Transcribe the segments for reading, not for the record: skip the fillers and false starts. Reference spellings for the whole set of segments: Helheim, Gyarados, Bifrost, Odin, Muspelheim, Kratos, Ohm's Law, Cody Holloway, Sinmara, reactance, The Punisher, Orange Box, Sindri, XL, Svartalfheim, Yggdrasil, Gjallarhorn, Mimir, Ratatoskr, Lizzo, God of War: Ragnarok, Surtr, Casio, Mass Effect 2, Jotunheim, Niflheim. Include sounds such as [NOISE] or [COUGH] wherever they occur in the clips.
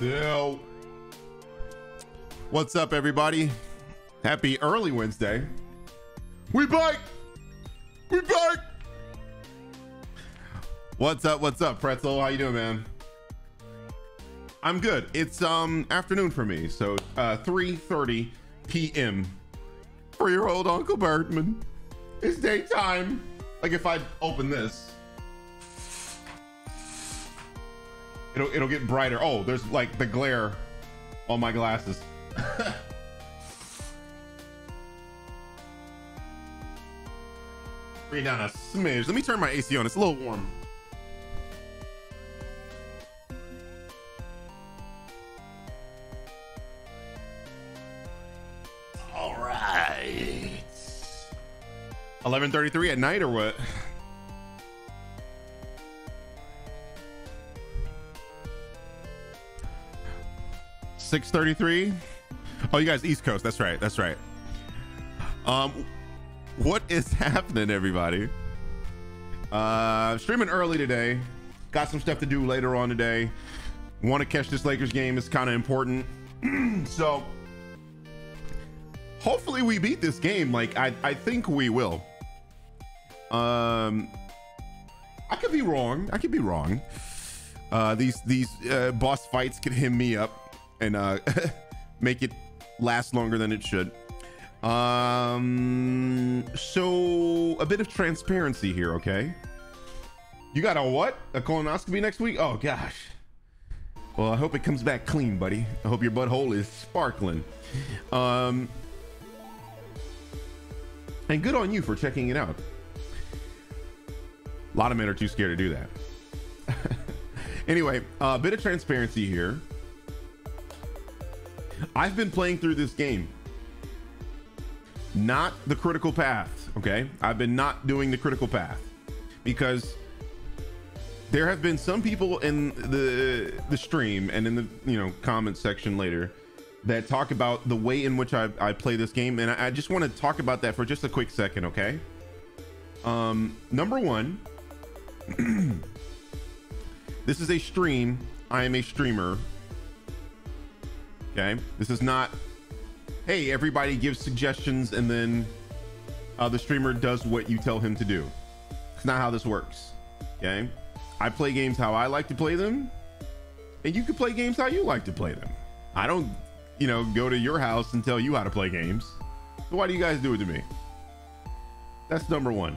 Yo. What's up, everybody? Happy early Wednesday. We back. We back. What's up? What's up, Pretzel? How you doing, man? I'm good. It's afternoon for me, so 3:30 p.m. Four-year-old Uncle Birdman. It's daytime. Like if I open this, it'll get brighter. Oh, there's like the glare on my glasses. Bring down a smidge. Let me turn my AC on. It's a little warm. All right. 11:33 at night or what? [LAUGHS] 6:33. Oh, you guys, East Coast. That's right. That's right. What is happening, everybody? Streaming early today. Got some stuff to do later on today. Want to catch this Lakers game. It's kind of important. So hopefully we beat this game. Like I think we will. I could be wrong. I could be wrong. These boss fights could hit me up and make it last longer than it should. So a bit of transparency here, okay? You got a what? A colonoscopy next week? Oh gosh. Well, I hope it comes back clean, buddy. I hope your butthole is sparkling. And good on you for checking it out. A lot of men are too scared to do that. Anyway, a bit of transparency here. I've been playing through this game, not the critical path. Okay. I've been not doing the critical path because there have been some people in the stream and in the, you know, comment section later that talk about the way in which I play this game. And I just want to talk about that for just a quick second. Okay. Number one, this is a stream. I am a streamer. Okay. This is not, hey, everybody gives suggestions and then the streamer does what you tell him to do. It's not how this works. Okay. I play games how I like to play them, and you can play games how you like to play them. I don't, you know, go to your house and tell you how to play games. So why do you guys do it to me? That's number one.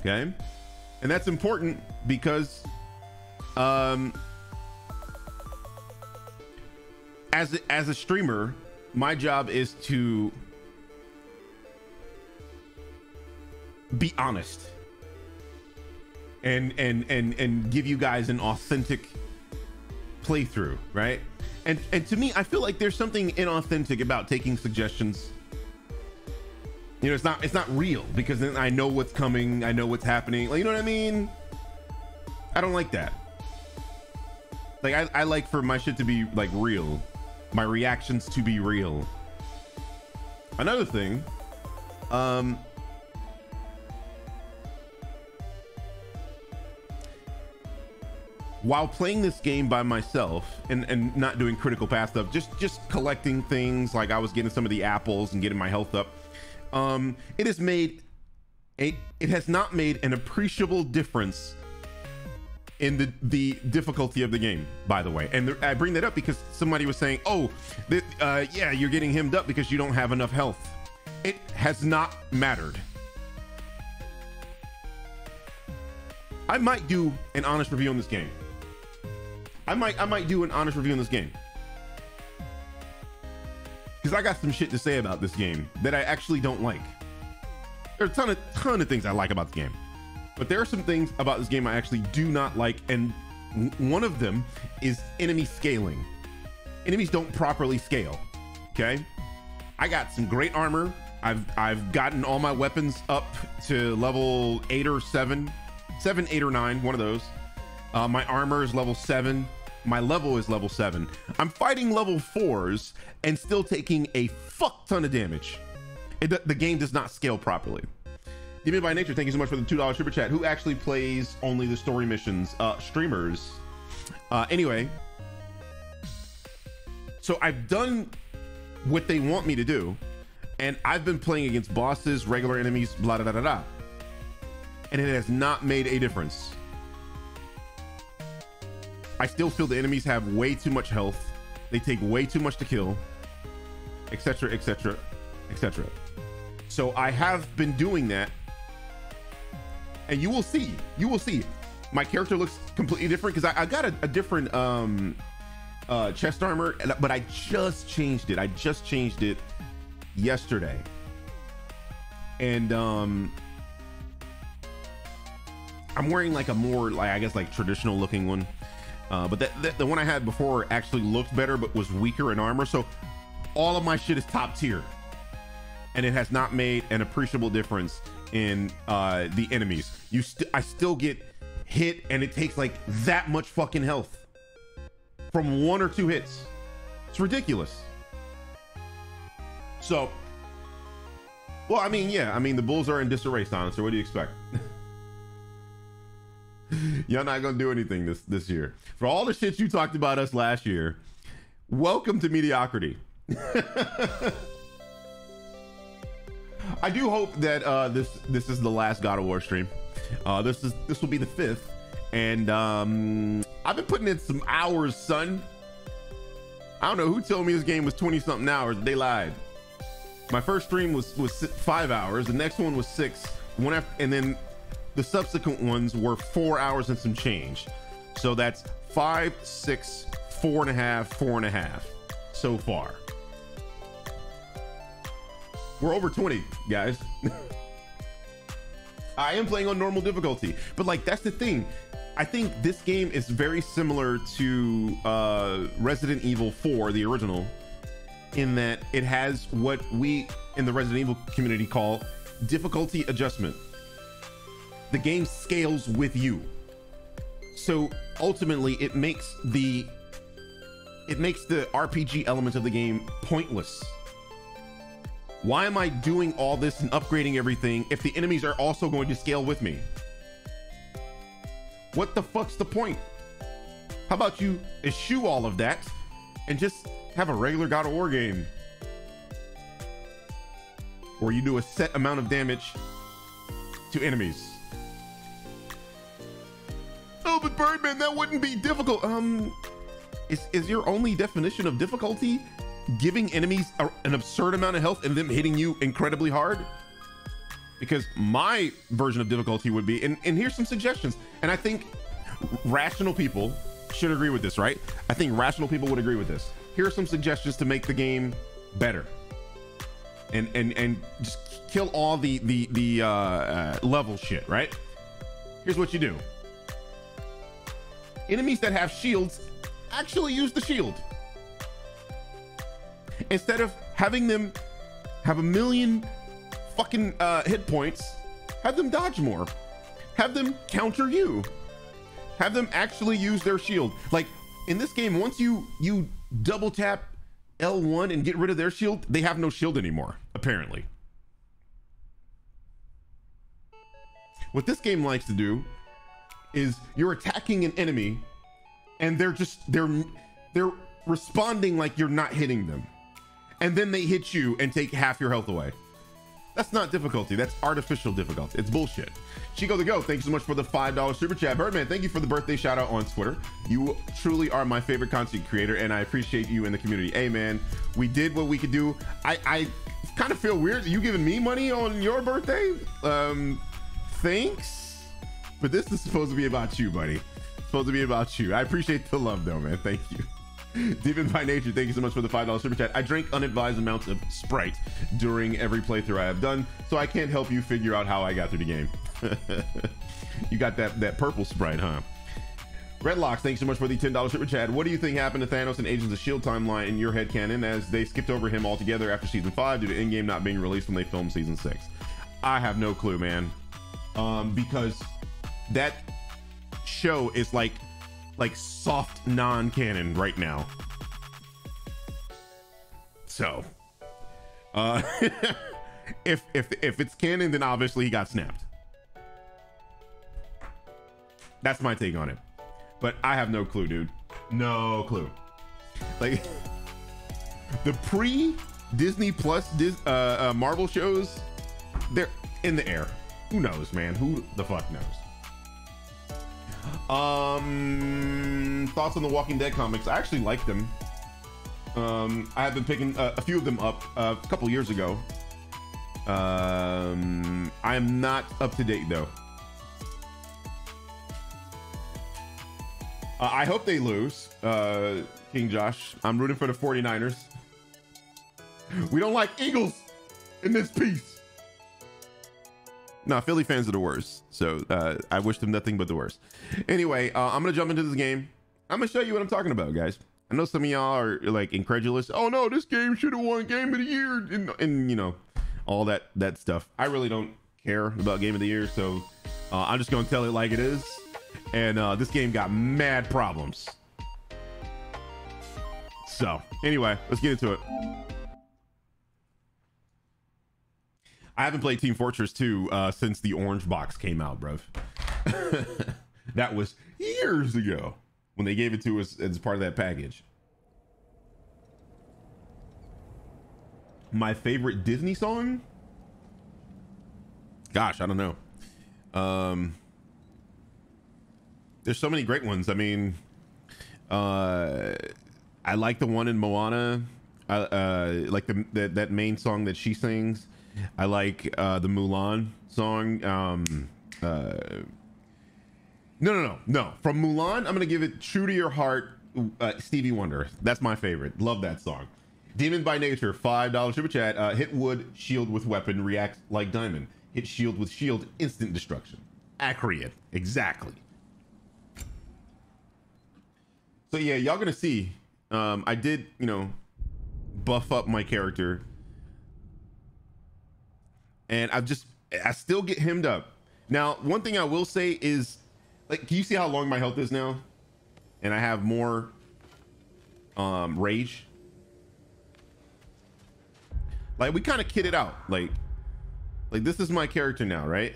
Okay. And that's important because, as a streamer, my job is to be honest and give you guys an authentic playthrough, right? And to me, I feel like there's something inauthentic about taking suggestions. You know, it's not real, because then I know what's coming, I know what's happening. Like, you know what I mean? I don't like that. Like I like for my shit to be like real. My reactions to be real. Another thing, while playing this game by myself and not doing critical path stuff, just collecting things, like I was getting some of the apples and getting my health up, it has not made an appreciable difference in the difficulty of the game, by the way. And I bring that up because somebody was saying, oh, yeah, you're getting hemmed up because you don't have enough health. It has not mattered. I might do an honest review on this game. I might do an honest review on this game, because I got some shit to say about this game that I actually don't like. There are a ton of things I like about the game, but there are some things about this game I actually do not like, and one of them is enemy scaling. Enemies don't properly scale, okay? I got some great armor. I've gotten all my weapons up to level 8 or 9, one of those. My armor is level 7. My level is level 7. I'm fighting level 4s and still taking a fuck ton of damage. The game does not scale properly. Demon by Nature, thank you so much for the $2 super chat. Who actually plays only the story missions? Streamers. Anyway, so I've done what they want me to do, and I've been playing against bosses, regular enemies, blah, blah, blah, blah, and it has not made a difference. I still feel the enemies have way too much health. They take way too much to kill, etc., etc., etc. So I have been doing that, and you will see. You will see. My character looks completely different because I got a different chest armor, but I just changed it. I just changed it yesterday, and I'm wearing like a more, like, I guess, like traditional looking one. But the one I had before actually looked better, but was weaker in armor. So all of my shit is top tier, and it has not made an appreciable difference in the enemies. I still get hit, and it takes like that much fucking health from one or two hits. It's ridiculous. So, well, I mean, yeah, I mean, the Bulls are in disarray, Thanos. So what do you expect? Y'all not gonna do anything this year. For all the shit you talked about us last year, welcome to mediocrity. I do hope that this is the last God of War stream. This will be the 5th, and I've been putting in some hours, son. I don't know who told me this game was 20-something hours. They lied. My first stream was 5 hours. The next one was 6. One after, and then the subsequent ones were 4 hours and some change. So that's 5, 6, 4.5, 4.5 so far. We're over 20, guys. I am playing on normal difficulty, but like, that's the thing. I think this game is very similar to Resident Evil 4, the original, in that it has what we in the Resident Evil community call difficulty adjustment. The game scales with you, so ultimately it makes the RPG element of the game pointless. Why am I doing all this and upgrading everything if the enemies are also going to scale with me? What the fuck's the point? How about you eschew all of that and just have a regular God of War game where you do a set amount of damage to enemies? Oh, but Birdman, that wouldn't be difficult. Is your only definition of difficulty giving enemies an absurd amount of health and them hitting you incredibly hard? Because my version of difficulty would be, and here's some suggestions, and I think rational people should agree with this, right? I think rational people would agree with this. Here are some suggestions to make the game better, and just kill all the level shit, right? Here's what you do. Enemies that have shields, actually use the shield. Instead of having them have a million fucking hit points, have them dodge more. Have them counter you. Have them actually use their shield. Like in this game, once you double tap L1 and get rid of their shield, they have no shield anymore, apparently. What this game likes to do is you're attacking an enemy and they're responding like you're not hitting them, and then they hit you and take half your health away. That's not difficulty, that's artificial difficulty. It's bullshit. Chico the Goat, thank you so much for the $5 super chat. Birdman, thank you for the birthday shout out on Twitter. You truly are my favorite content creator, and I appreciate you in the community. Hey man, we did what we could do. I kind of feel weird you giving me money on your birthday. Thanks. But this is supposed to be about you, buddy. It's supposed to be about you. I appreciate the love though, man. Thank you. Demon by Nature, thank you so much for the $5 super chat. I drink unadvised amounts of Sprite during every playthrough I have done, so I can't help you figure out how I got through the game. You got that purple Sprite, huh? Redlocks, thanks so much for the $10 super chat. What do you think happened to Thanos and Agents of S.H.I.E.L.D. timeline in your headcanon, as they skipped over him altogether after season 5 due to Endgame not being released when they filmed season 6? I have no clue, man. Because that show is like soft non-canon right now. So, if it's canon, then obviously he got snapped. That's my take on it. But I have no clue, dude. No clue. Like, the pre-Disney Plus Marvel shows, they're in the air. Who knows, man? Who the fuck knows? Thoughts on the Walking Dead comics? I actually like them. I have been picking a few of them up a couple years ago. I am not up to date though. I hope they lose, King Josh. I'm rooting for the 49ers. We don't like Eagles in this piece. No, Philly fans are the worst. So I wish them nothing but the worst. Anyway, I'm going to jump into this game. I'm going to show you what I'm talking about, guys. I know some of y'all are like incredulous. Oh no, this game should have won Game of the Year and you know, all that stuff. I really don't care about Game of the Year. So I'm just going to tell it like it is. And this game got mad problems. So anyway, let's get into it. I haven't played Team Fortress 2 since the orange box came out, bruv. That was years ago when they gave it to us as part of that package. My favorite Disney song? Gosh, I don't know. There's so many great ones. I mean, I like the one in Moana. Like that main song that she sings. I like the Mulan song. No. From Mulan, I'm gonna give it "True to Your Heart." Stevie Wonder. That's my favorite. Love that song. Demon by Nature. $5 super chat. Hit wood, shield with weapon. React like diamond. Hit shield with shield. Instant destruction. Accurate. Exactly. So yeah, y'all gonna see, I did, you know, buff up my character and I still get hemmed up. Now, one thing I will say is, like, can you see how long my health is now? And I have more, rage. Like, we kind of kitted out, like this is my character now, right?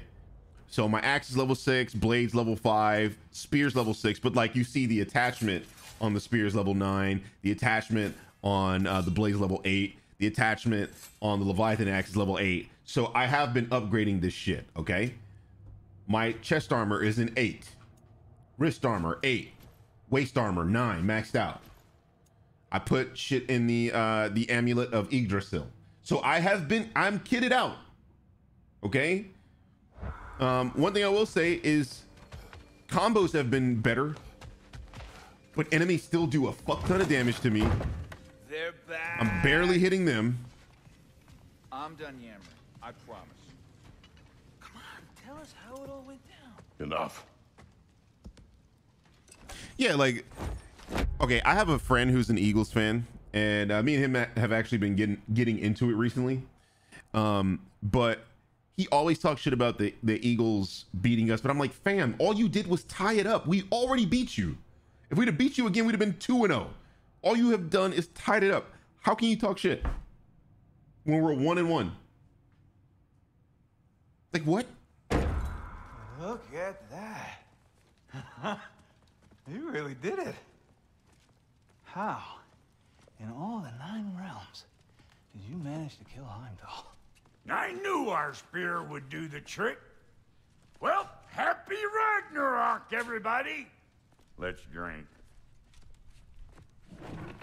So my axe is level 6, blades level 5, spears level 6, but like you see the attachment on the spears level 9, the attachment on the blades level 8, the attachment on the Leviathan axe is level 8. So I have been upgrading this shit, okay? My chest armor is an 8, wrist armor 8, waist armor 9, maxed out. I put shit in the amulet of Yggdrasil. So I'm kitted out, okay? One thing I will say is combos have been better, but enemies still do a fuck ton of damage to me. They're back. I'm barely hitting them. I'm done yammering. I promise. Come on, tell us how it all went down. Enough. Yeah, like, okay, I have a friend who's an Eagles fan, and me and him have actually been getting into it recently. But he always talks shit about the Eagles beating us, but I'm like, fam, all you did was tie it up. We already beat you. If we'd have beat you again, we'd have been 2-0. All you have done is tied it up. How can you talk shit when we're 1-1? Like, what? Look at that. You really did it. How, in all the 9 realms, did you manage to kill Heimdall? I knew our spear would do the trick. Well, happy Ragnarok, everybody. Let's drink.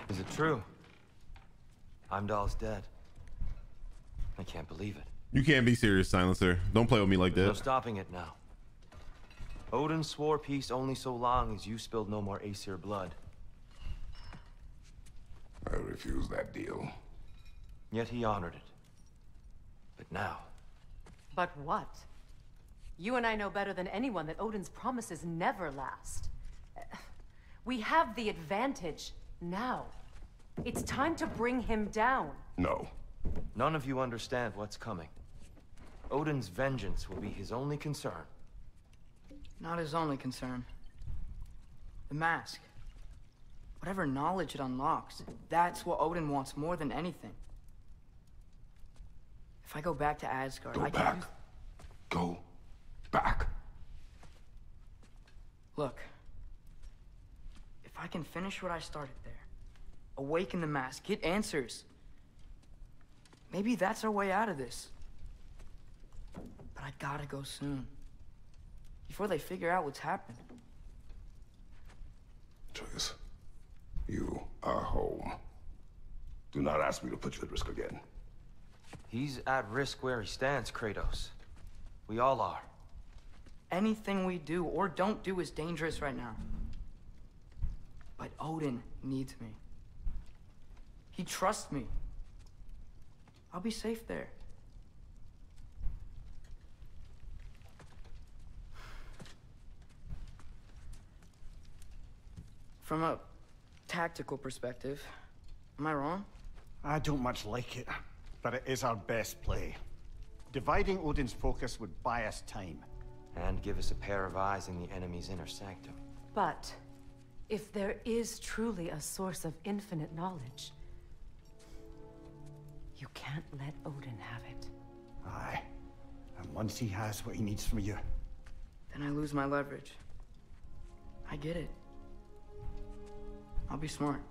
Is it true? Heimdall's dead. I can't believe it. You can't be serious, Silencer. Don't play with me like that. There's no stopping it now. Odin swore peace only so long as you spilled no more Aesir blood. I refused that deal. Yet he honored it. But now. But what? You and I know better than anyone that Odin's promises never last. We have the advantage now. It's time to bring him down. No. None of you understand what's coming. Odin's vengeance will be his only concern. Not his only concern. The mask. Whatever knowledge it unlocks, that's what Odin wants more than anything. If I go back to Asgard, Go back. Look, can finish what I started there. Awaken the mask, get answers. Maybe that's our way out of this. But I gotta go soon. Before they figure out what's happened. Atreus, you are home. Do not ask me to put you at risk again. He's at risk where he stands, Kratos. We all are. Anything we do or don't do is dangerous right now. But Odin needs me. He trusts me. I'll be safe there. From a tactical perspective, am I wrong? I don't much like it, but it is our best play. Dividing Odin's focus would buy us time. And give us a pair of eyes in the enemy's inner sanctum. But if there is truly a source of infinite knowledge, you can't let Odin have it. Aye. And once he has what he needs from you... Then I lose my leverage. I get it. I'll be smart.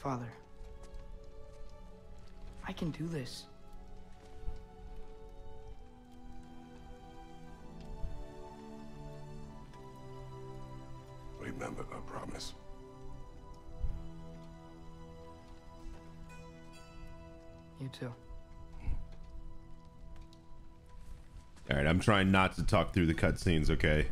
Father, I can do this. Remember our promise. You too. All right, I'm trying not to talk through the cutscenes, okay?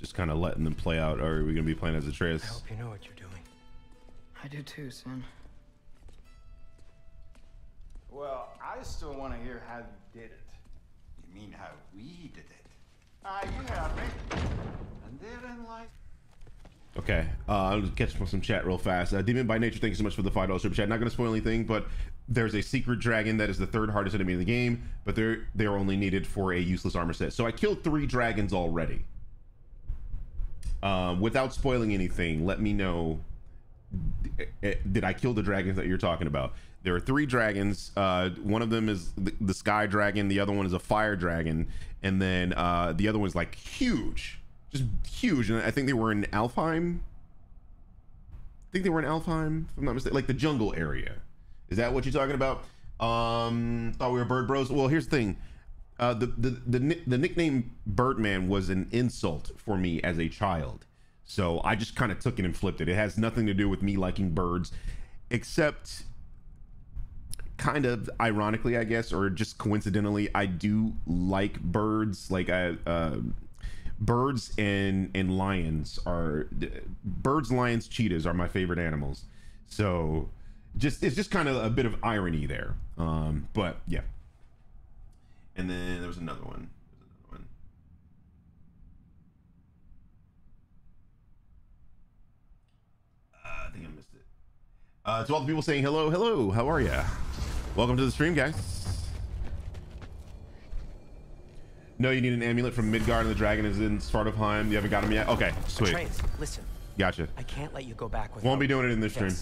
Just kind of letting them play out. Or are we gonna be playing as Atreus? I hope you know what you're doing. I do too, Sam. Well, I still want to hear how you did it. You mean how we did it? You heard me. And therein lies. Okay, I'll catch from some chat real fast. Demon by Nature, thank you so much for the $5 super chat. Not gonna spoil anything, but there's a secret dragon that is the third hardest enemy in the game, but they're only needed for a useless armor set. So I killed 3 dragons already. Without spoiling anything, let me know, did I kill the dragons that you're talking about? There are 3 dragons. One of them is the sky dragon, the other one is a fire dragon, and then the other one's like huge. Just huge, and I think they were in Alfheim. If I'm not mistaken, like the jungle area. Is that what you're talking about? Thought we were bird bros. Well, here's the thing. The nickname Birdman was an insult for me as a child, so I just kind of took it and flipped it. It has nothing to do with me liking birds, except kind of ironically, I guess, or just coincidentally, I do like birds. Like birds and lions are birds, lions, cheetahs are my favorite animals. So just, it's just kind of a bit of irony there. But yeah. And then there was another one. I think I missed it. To all the people saying hello, hello, how are ya? Welcome to the stream, guys. No, you need an amulet from Midgard, and the dragon is in Svartalfheim. You haven't got him yet? Okay, sweet. Atreus, listen. Gotcha. I can't let you go back with. Won't be doing it in this stream.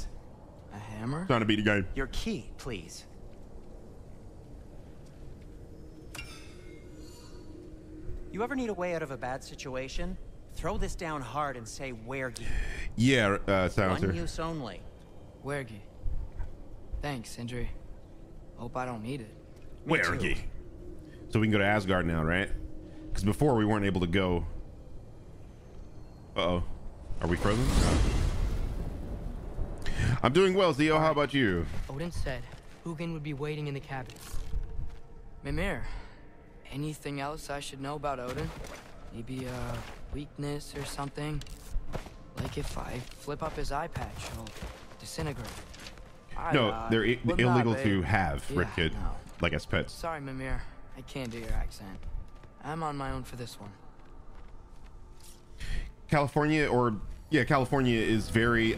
A hammer? Trying to beat a game. Your key, please. You ever need a way out of a bad situation? Throw this down hard and say "wergi." Yeah, silencer. One use only. Wergi. Thanks, Sindri. Hope I don't need it. Wergi. So we can go to Asgard now, right? Because before we weren't able to go. Uh-oh. Are we frozen? I'm doing well, Zio. How about you? Odin said Hugin would be waiting in the cabin. Mimir, anything else I should know about Odin? Maybe a weakness or something? Like if I flip up his eye patch, he'll disintegrate. No, they're illegal to have, Ripkid. Yeah, no. Like as pets. Sorry, Mimir. I can't do your accent. I'm on my own for this one. California, or yeah, California is very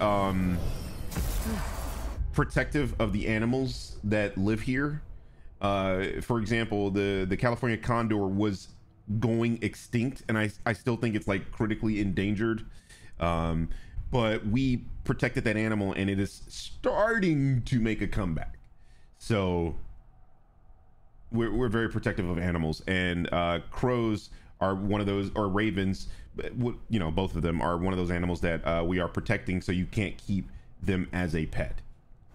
protective of the animals that live here. For example, the California condor was going extinct, and I still think it's like critically endangered. But we protected that animal, and it is starting to make a comeback. So we're very protective of animals, and crows are one of those, or ravens, you know, both of them are one of those animals that we are protecting, so you can't keep them as a pet.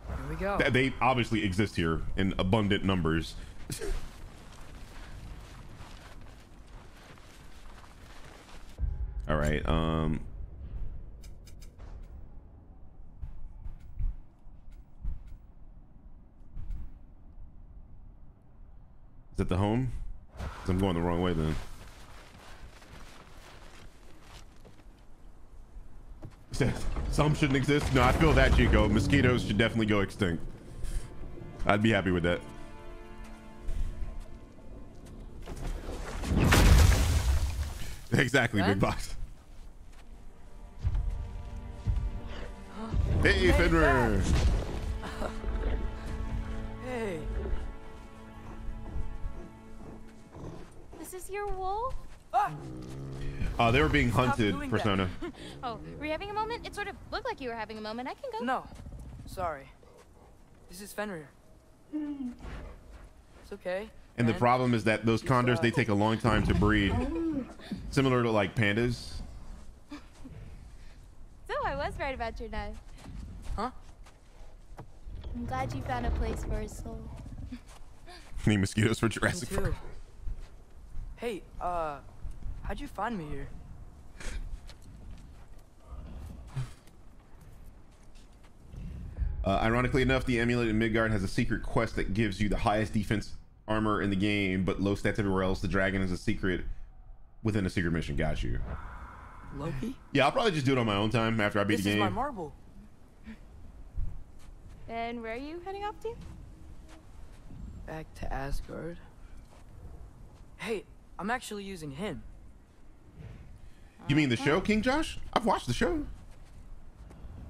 Here we go. They obviously exist here in abundant numbers. All right. Is that the home? 'Cause I'm going the wrong way then. Some shouldn't exist. No, I feel that, Chico. Mosquitoes should definitely go extinct. I'd be happy with that. Exactly, what? Big box. Hey, Fenrir. Hey. This is your wolf? Ah! They were being hunted, Persona. Oh, were you having a moment? It sort of looked like you were having a moment. I can go. No, sorry. This is Fenrir. It's okay. And the problem is that those condors, they take a long time to breed. Similar to like pandas. So I was right about your knife. Huh? I'm glad you found a place for his soul. Any mosquitoes for Jurassic Park? Hey, how'd you find me here? Ironically enough, the amulet in Midgard has a secret quest that gives you the highest defense armor in the game, but low stats everywhere else. The dragon is a secret within a secret mission. Got you. Loki? Yeah, I'll probably just do it on my own time after I beat the game. This is my marble. And where are you heading off to? Back to Asgard. Hey, I'm actually using him. You mean the show, King Josh? I've watched the show.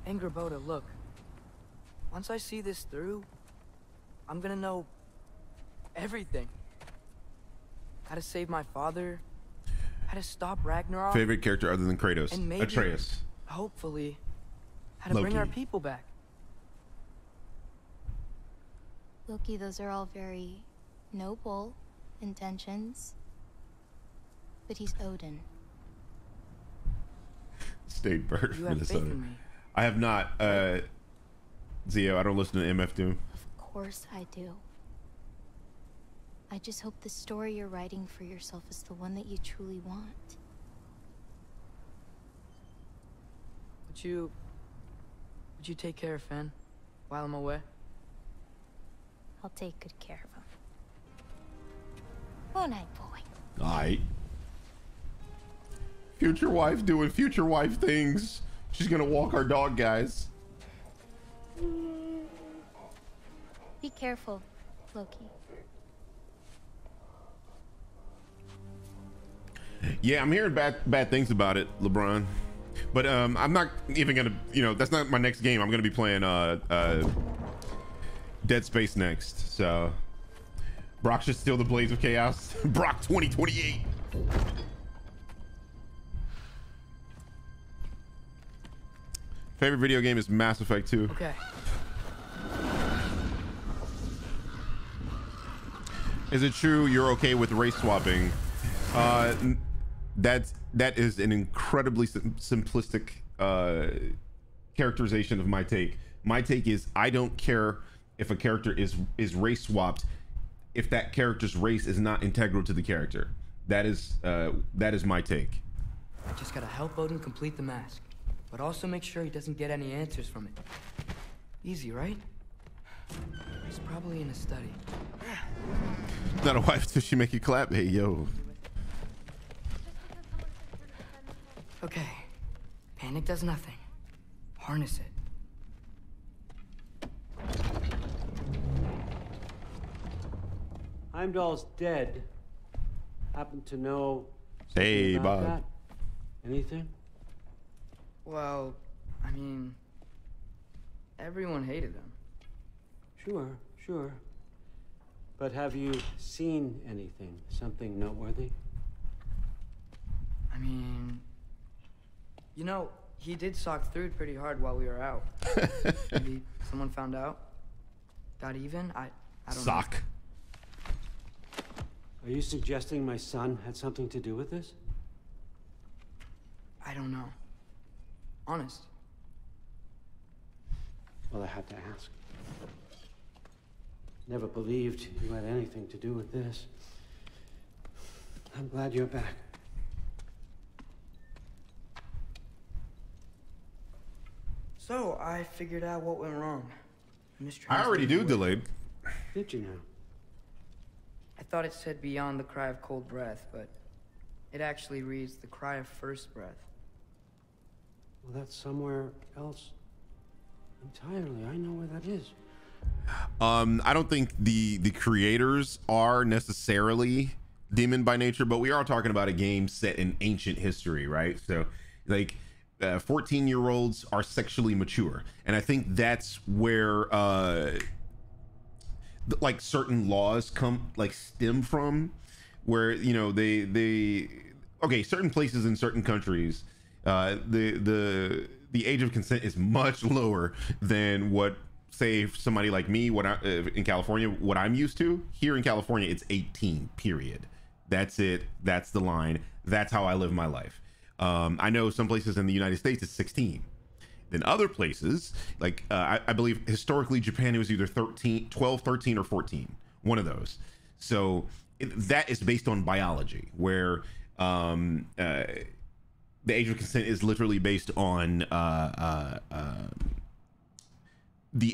Angerboda, look. Once I see this through, I'm gonna know everything. How to save my father, how to stop Ragnarok. Favorite character other than Kratos? And maybe, Atreus. Hopefully, how to bring our people back. Loki, those are all very noble intentions, but he's Odin. State Bird, Minnesota. I have not, Zio, I don't listen to MF Doom. Of course I do. I just hope the story you're writing for yourself is the one that you truly want. Would you take care of Fen while I'm away? I'll take good care of him. Oh, night boy. Alright. Future wife doing future wife things. She's gonna walk our dog, guys. Be careful, Loki. Yeah, I'm hearing bad things about it, LeBron. But I'm not even gonna, you know, that's not my next game. I'm gonna be playing Dead Space next, so Brok should steal the Blades of Chaos. Brok 2028. Favorite video game is Mass Effect 2. Okay. Is it true you're okay with race swapping? That is an incredibly simplistic characterization of my take. My take is I don't care if a character is race swapped if that character's race is not integral to the character. That is my take. I just gotta help Odin complete the mask, but also make sure he doesn't get any answers from it. Easy, right? He's probably in a study. Not a wife till she make you clap. Hey, yo. Okay. Panic does nothing. Harness it. Heimdall's dead. Happen to know something about Bob. That? Anything? Well, I mean, everyone hated him. Sure, sure. But have you seen anything? Something noteworthy? I mean, you know, he did sock through it pretty hard while we were out. Maybe someone found out? Got even? I don't know. Are you suggesting my son had something to do with this? I don't know. Honest. Well, I had to ask. Never believed you had anything to do with this. I'm glad you're back. So, I figured out what went wrong. I already knew delayed. Did you know? I thought it said beyond the cry of cold breath, but it actually reads the cry of first breath. Well, that's somewhere else entirely. I know where that is. I don't think the creators are necessarily demon by nature, but we are talking about a game set in ancient history, right? So, like, 14-year-olds are sexually mature, and I think that's where like certain laws come, like, stem from, where, you know, they okay, certain places in certain countries, the age of consent is much lower than what, say, somebody like me, what I, in California, what I'm used to. Here in California, it's 18, period. That's it. That's the line. That's how I live my life. I know some places in the United States, it's 16. Then other places, like I believe historically Japan, it was either 13, 12, 13 or 14, one of those. So that is based on biology, where the age of consent is literally based on the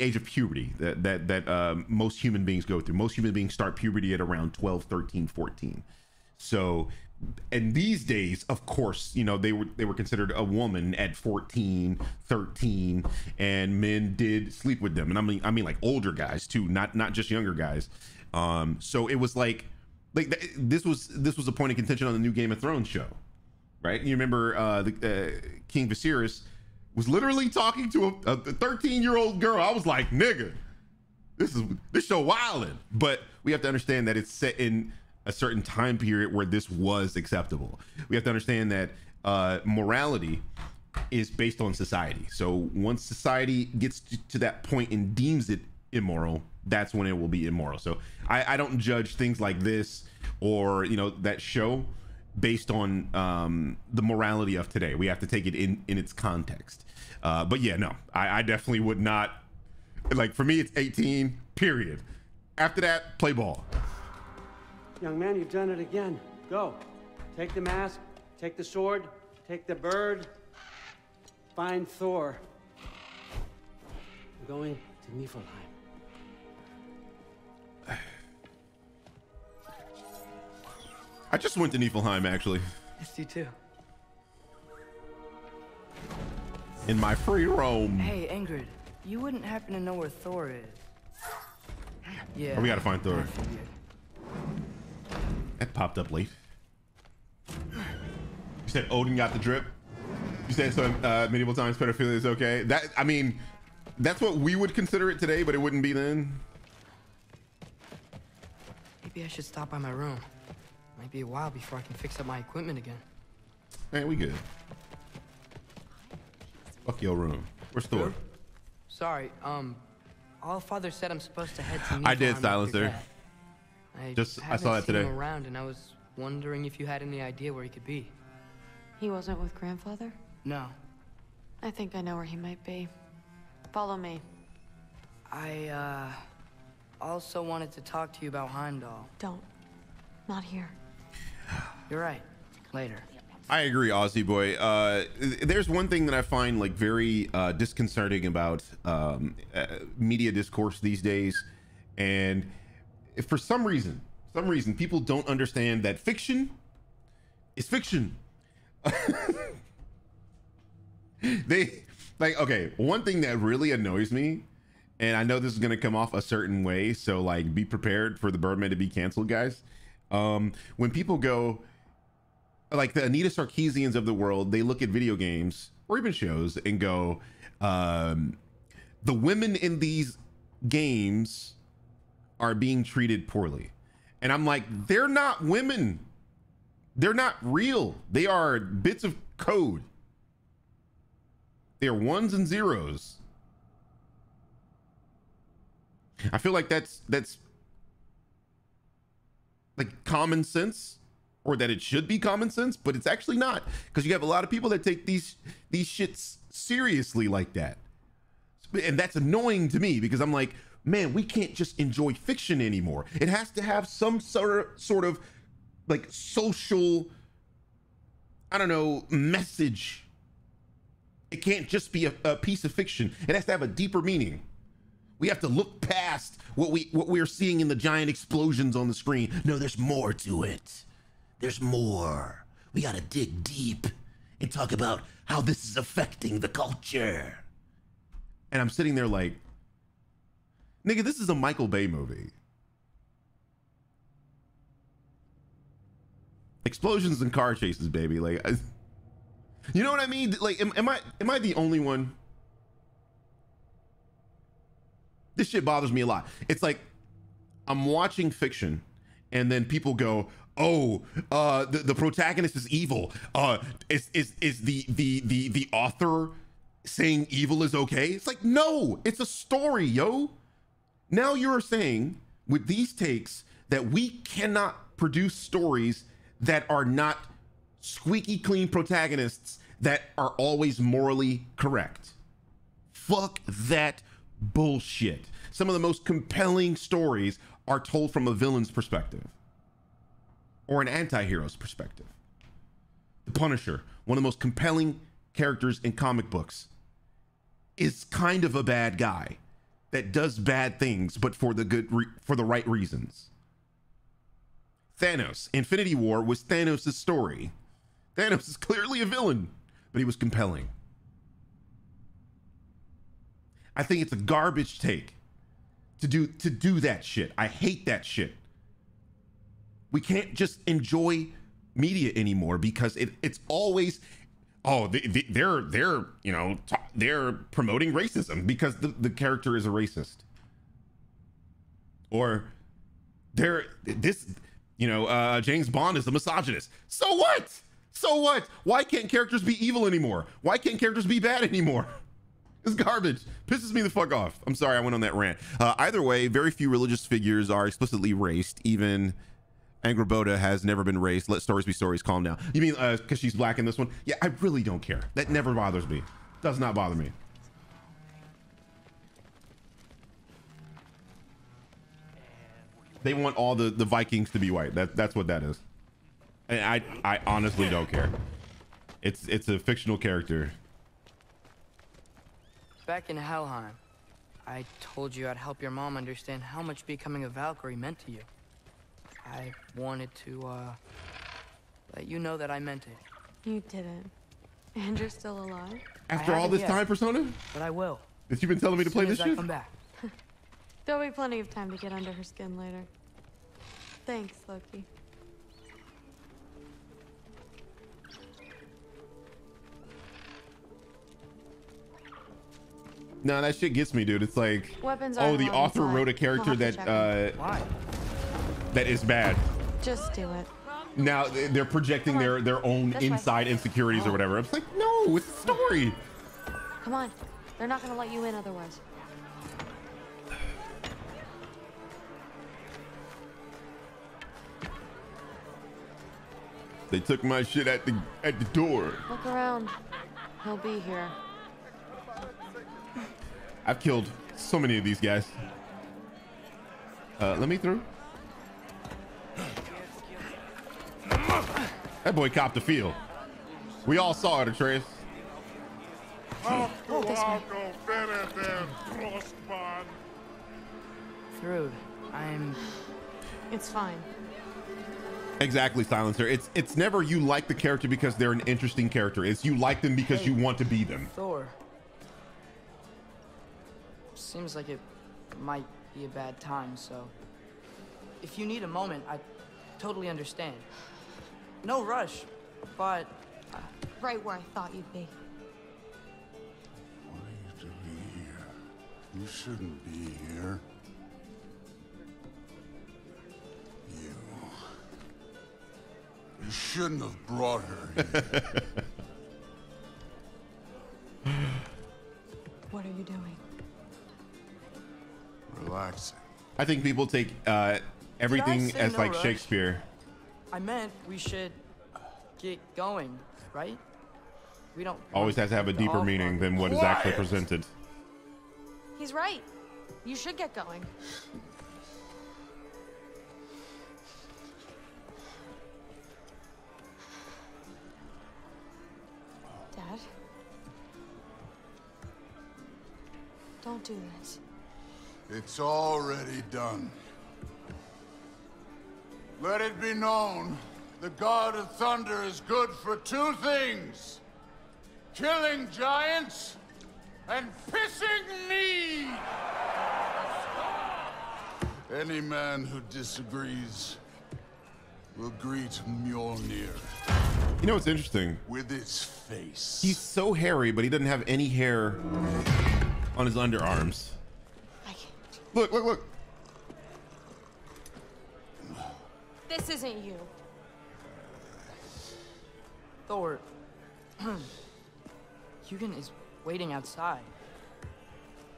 age of puberty that most human beings go through. Most human beings start puberty at around 12, 13, 14. So, and these days, of course, you know, they were considered a woman at 14, 13, and men did sleep with them. And I mean like older guys too, not just younger guys. So it was like this was a point of contention on the new Game of Thrones show, right? You remember King Viserys was literally talking to a 13-year-old girl. I was like, nigga, this show wildin'. But we have to understand that it's set in a certain time period where this was acceptable. We have to understand that morality is based on society. So once society gets to that point and deems it immoral, that's when it will be immoral. So I don't judge things like this, or, you know, that show based on the morality of today. We have to take it in its context. But yeah, no, I definitely would not. Like, for me, it's 18, period. After that, play ball. Young man, you've done it again. Go. Take the mask, take the sword, take the bird, find Thor. I'm going to Niflheim. I just went to Niflheim, actually. Yes, you too. In my free roam. Hey, Ingrid, you wouldn't happen to know where Thor is? Yeah. Oh, we gotta find Thor. That popped up late. You said Odin got the drip. You said so medieval times pedophilia is okay. That, I mean, that's what we would consider it today, but it wouldn't be then. Maybe I should stop by my room. Might be a while before I can fix up my equipment again. Man, we good. Fuck your room. Where's Thor? Sorry, all Father said I'm supposed to head to Niflheim. I did, Silencer. I saw that today. Him around, and I was wondering if you had any idea where he could be. He wasn't with Grandfather? No. I think I know where he might be. Follow me. I also wanted to talk to you about Heimdall. Don't. Not here. You're right. Later. I agree, Aussie boy. There's one thing that I find, like, very disconcerting about media discourse these days, and if for some reason people don't understand that fiction is fiction. They, like, okay, one thing that really annoys me, and I know this is going to come off a certain way, so, like, be prepared for the Birdman to be canceled, guys. When people go, like, the Anita Sarkeesians of the world, they look at video games or even shows and go, the women in these games are being treated poorly. And I'm like, they're not women. They're not real. They are bits of code. They are ones and zeros. I feel like that's like common sense, or that it should be common sense, but it's actually not, because you have a lot of people that take these shits seriously like that. And that's annoying to me, because I'm like, man, we can't just enjoy fiction anymore. It has to have some sort of like social, I don't know, message. It can't just be a piece of fiction. It has to have a deeper meaning. We have to look past what we're seeing in the giant explosions on the screen. No, there's more to it. There's more. We gotta dig deep and talk about how this is affecting the culture. And I'm sitting there like, nigga, this is a Michael Bay movie. Explosions and car chases, baby. Like, you know what I mean? Like, am I the only one? This shit bothers me a lot. It's like I'm watching fiction and then people go, oh, the protagonist is evil. Is the author saying evil is okay? It's like, no, it's a story, yo. Now you're saying with these takes that we cannot produce stories that are not squeaky clean protagonists that are always morally correct. Fuck that bullshit. Some of the most compelling stories are told from a villain's perspective or an anti-hero's perspective. The Punisher, one of the most compelling characters in comic books, is kind of a bad guy that does bad things, but for the right reasons. Thanos, Infinity War was Thanos' story. Thanos is clearly a villain, but he was compelling. I think it's a garbage take to do that shit. I hate that shit. We can't just enjoy media anymore because it's always, oh, they're you know, they're promoting racism because the character is a racist, or they're this, you know, James Bond is a misogynist. So what? So what? Why can't characters be evil anymore? Why can't characters be bad anymore? It's garbage. Pisses me the fuck off. I'm sorry I went on that rant. Either way, very few religious figures are explicitly raced. Even Angraboda has never been raced. Let stories be stories. Calm down. You mean because she's black in this one? Yeah, I really don't care. That never bothers me. Does not bother me. They want all the Vikings to be white. That's what that is. And I honestly don't care. It's a fictional character. Back in Helheim, I told you I'd help your mom understand how much becoming a Valkyrie meant to you. I wanted to let you know that I meant it. You didn't. And you're still alive? After all this time, Persona? But I will. Has you been telling me to play this shit? Come back. There'll be plenty of time to get under her skin later. Thanks, Loki. No, that shit gets me, dude. It's like, oh, the author wrote a character that that is bad. Just do it. Now they're projecting their own inside insecurities or whatever. I'm like, no, it's a story. Come on, they're not gonna let you in otherwise. They took my shit at the door. Look around. He'll be here. I've killed so many of these guys. Let me through. That boy copped the field. We all saw it, Atreus. Through. It's fine. Exactly, Silencer. It's never you like the character because they're an interesting character. It's you like them because you want to be them. Thor. Seems like it might be a bad time, so if you need a moment, I totally understand. No rush, but right where I thought you'd be. Why you have to be here? You shouldn't be here. You shouldn't have brought her here. What are you doing? Relaxing. I think people take everything as like Shakespeare. I meant we should get going, right? We don't always have to have a deeper meaning than what is actually presented. He's right. You should get going. Dad, don't do this. It's already done. Let it be known, the God of Thunder is good for two things: killing giants and pissing me! Any man who disagrees will greet Mjolnir. You know what's interesting? With its face. He's so hairy, but he doesn't have any hair on his underarms. I can't. Look, look, look. This isn't you. Thor. Hugin is waiting outside.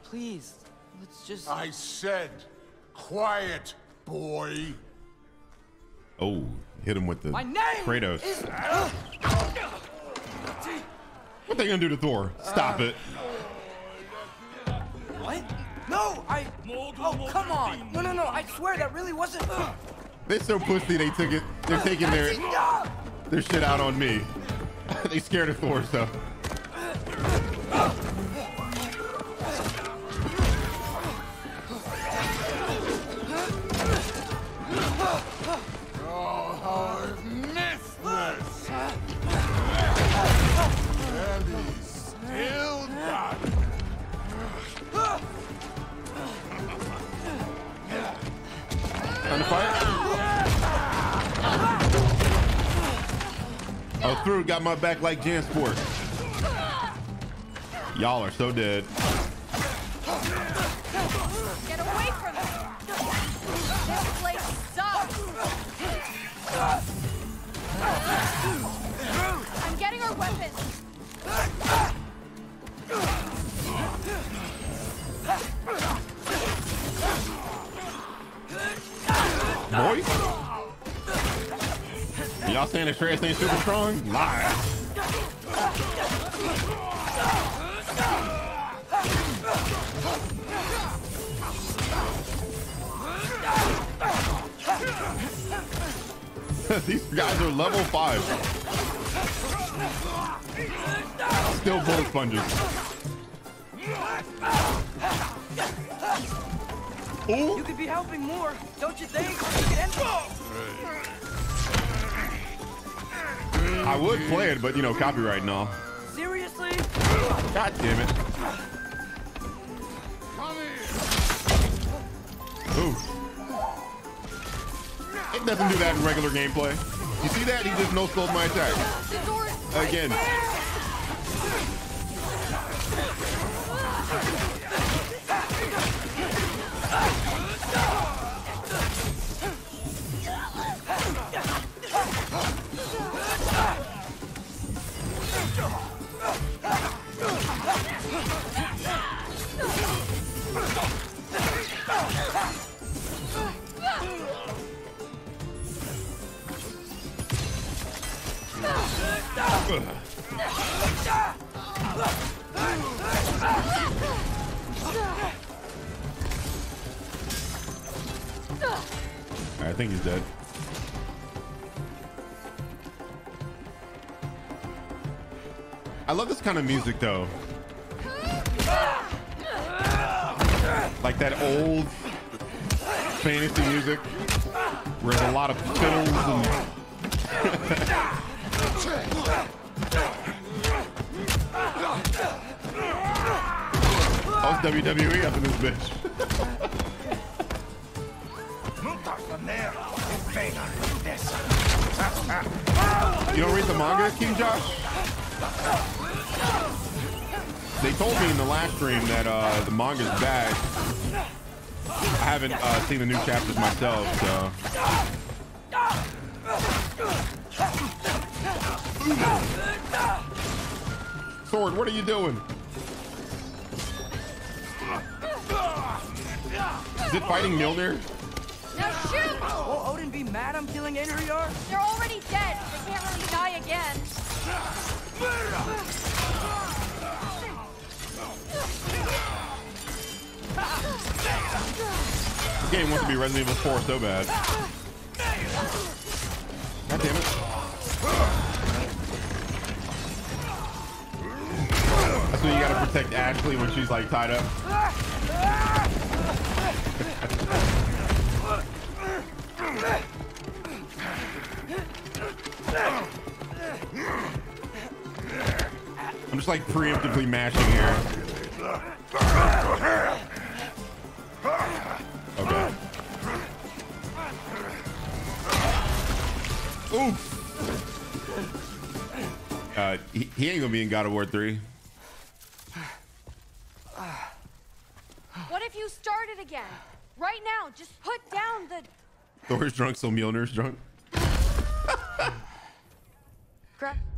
Please, let's just... I said, quiet, boy. Oh, hit him with the Kratos. Is... What are they gonna do to Thor? Stop it. What? No, I... Oh, come on. No, no, no, I swear that really wasn't... They're so pussy, they took it. They're taking their shit out on me. They scared of Thor, so. Oh, I've missed this. And he's still got it. Time to fight. Oh, Thor got my back like Jansport. Y'all are so dead. Get away from me. This place sucks. I'm getting our weapons. Boy. Y'all saying the trash ain't super strong? Lie. These guys are level 5. Still bullet sponges. Ooh. You could be helping more, don't you think? I would play it, but you know, copyright and all. Seriously? God damn it. Ooh. It doesn't do that in regular gameplay. You see that? He just no-sold my attack. Again. I think he's dead. I love this kind of music though. Like that old fantasy music where there's a lot of fiddles and oh, it's WWE up in this bitch. You don't read the manga, King Josh? They told me in the last stream that the manga's bad. I haven't seen the new chapters myself, so. Sword, what are you doing? Is it fighting Mjolnir? Now shoot! Will Odin be mad I'm killing Einherjar? They're already dead. They can't really die again. This game wants to be Resident Evil 4 so bad. God damn it. That's when you gotta protect Ashley when she's like tied up. I'm just like preemptively mashing here. Okay. Oof. He ain't gonna be in God of War 3. What if you started again? Right now, just put down the... Thor's drunk, so Mjolnir's drunk.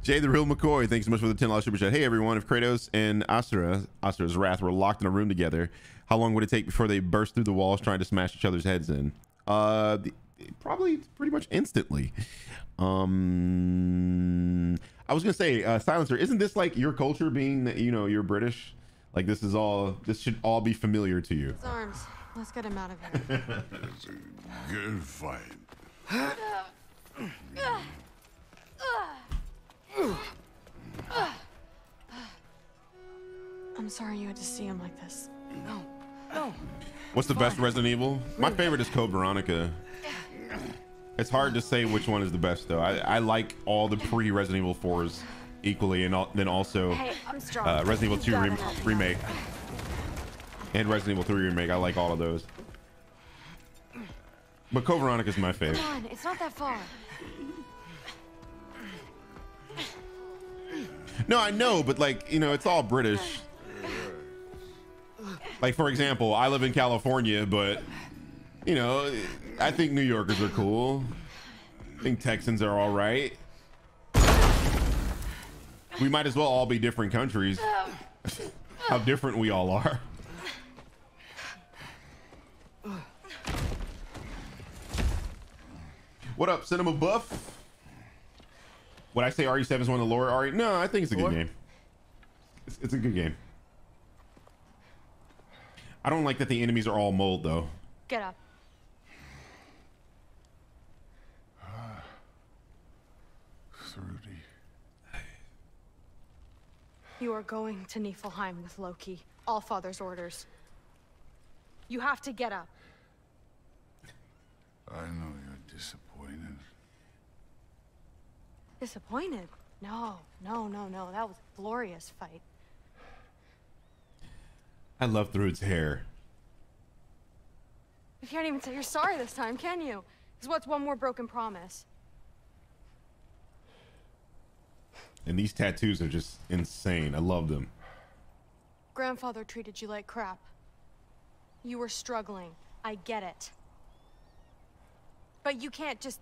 Jay, the real McCoy, thanks so much for the $10 super chat. Hey everyone, if Kratos and Asura's wrath were locked in a room together, how long would it take before they burst through the walls trying to smash each other's heads in? Probably pretty much instantly. I was gonna say, Silencer, isn't this like your culture, being that, you know, you're British? Like this is all, this should all be familiar to you. His arms. Let's get him out of here. That's a good fight. I'm sorry you had to see him like this. No, no. What's the best Resident Evil? My favorite is Code Veronica. It's hard to say which one is the best though. I like all the pre-Resident Evil 4s equally, and then also Resident Evil 2 remake. And Resident Evil 3 remake, I like all of those. But Code Veronica is my favorite. Come on, it's not that far. No, I know, but like, you know, it's all British. Like, for example, I live in California, but you know, I think New Yorkers are cool. I think Texans are all right. We might as well all be different countries. How different we all are. What up, Cinema Buff? Would I say RE7 is one of the lore? RE? No, I think it's a good game. It's a good game. I don't like that the enemies are all mold, though. Get up. You are going to Niflheim with Loki. Allfather's orders. You have to get up. I know you're disappointed. Disappointed? No, no, no, no. That was a glorious fight. I love Thrud's hair. You can't even say you're sorry this time, can you? Because what's one more broken promise? And these tattoos are just insane. I love them. Grandfather treated you like crap. You were struggling. I get it. But you can't just...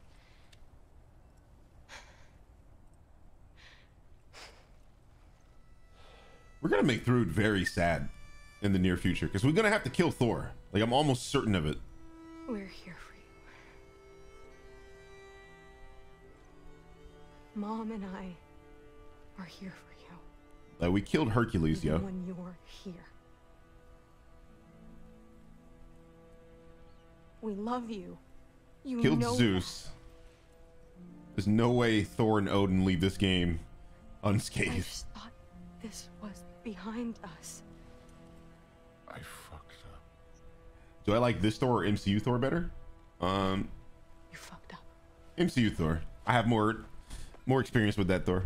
We're gonna make Thrud very sad in the near future, because we're gonna have to kill Thor. Like, I'm almost certain of it. We're here for you. Mom and I are here for you. Like, we killed Hercules, yo. When you're here. We love you. You killed Zeus. There's no way Thor and Odin leave this game unscathed. I just thought this was behind us. I fucked up. Do I like this Thor or MCU Thor better? You fucked up. MCU Thor. I have more experience with that Thor.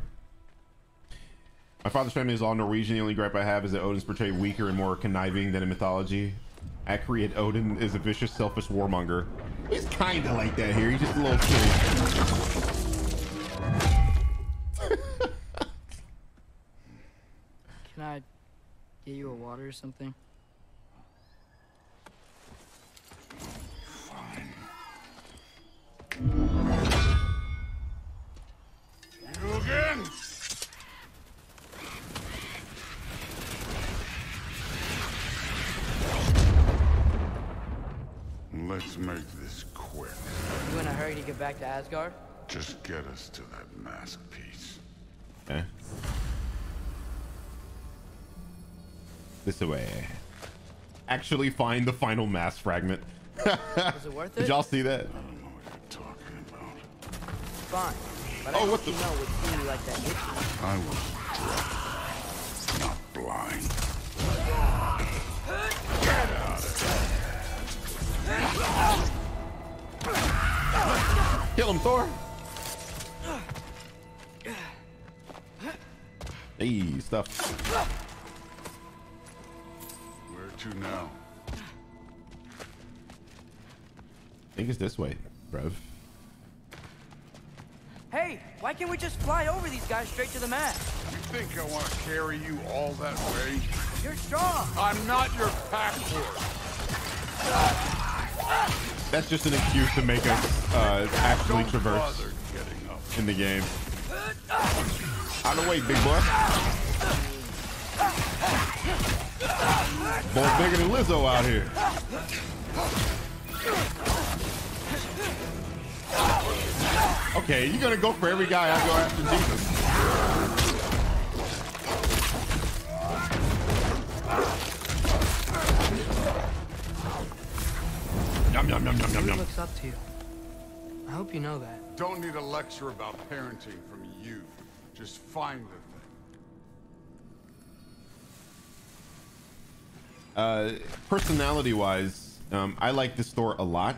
My father's family is all Norwegian. The only gripe I have is that Odin's portrayed weaker and more conniving than in mythology. Accurate Odin is a vicious, selfish warmonger. He's kind of like that here. He's just a little silly. Can I get you a water or something? Fine. You again? Let's make make this quick. You in a hurry to get back to Asgard? Just get us to that mask piece. Okay. This way. Actually find the final mask fragment. Was it worth it? Did y'all see that? I don't know what you're talking about. Fine. But oh, I what the? Know with you like that itch. I was drunk, not blind. Get out of there. Kill him, Thor. Hey, stuff. Where to now? I think it's this way, bruv. Hey, why can't we just fly over these guys straight to the map? You think I want to carry you all that way? You're strong. I'm not your pack horse. That's just an excuse to make us actually traverse in the game. Out of the way, big boy. Boy bigger than Lizzo out here. Okay, you're gonna go for every guy I go after Jesus. Yum yum yum yum yum yum. Looks up to you. I hope you know that. Don't need a lecture about parenting from you. Just find the thing. Personality-wise, I like this store a lot.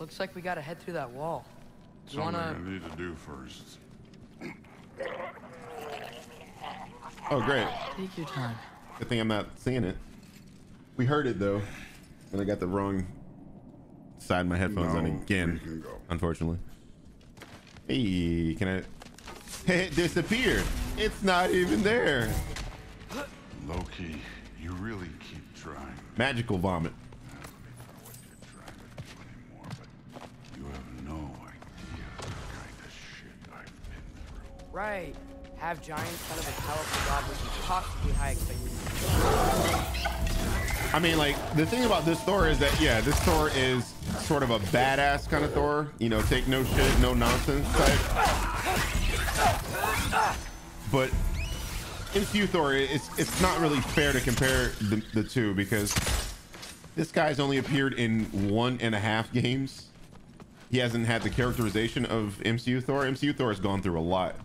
Looks like we gotta head through that wall. Something I need to do first. Oh, great. Take your time. Good thing I'm not seeing it. We heard it though, and I got the wrong side of my headphones on again, unfortunately. Hey, can I? It disappeared. It's not even there. Loki, you really keep trying. Magical vomit. Right. Have giants kind of a powerful god with possibly high expectations. I mean, like, the thing about this Thor is that, yeah, this Thor is sort of a badass kind of Thor. You know, take no shit, no nonsense type. But MCU Thor, it's not really fair to compare the two because this guy's only appeared in 1.5 games. He hasn't had the characterization of MCU Thor. MCU Thor has gone through a lot.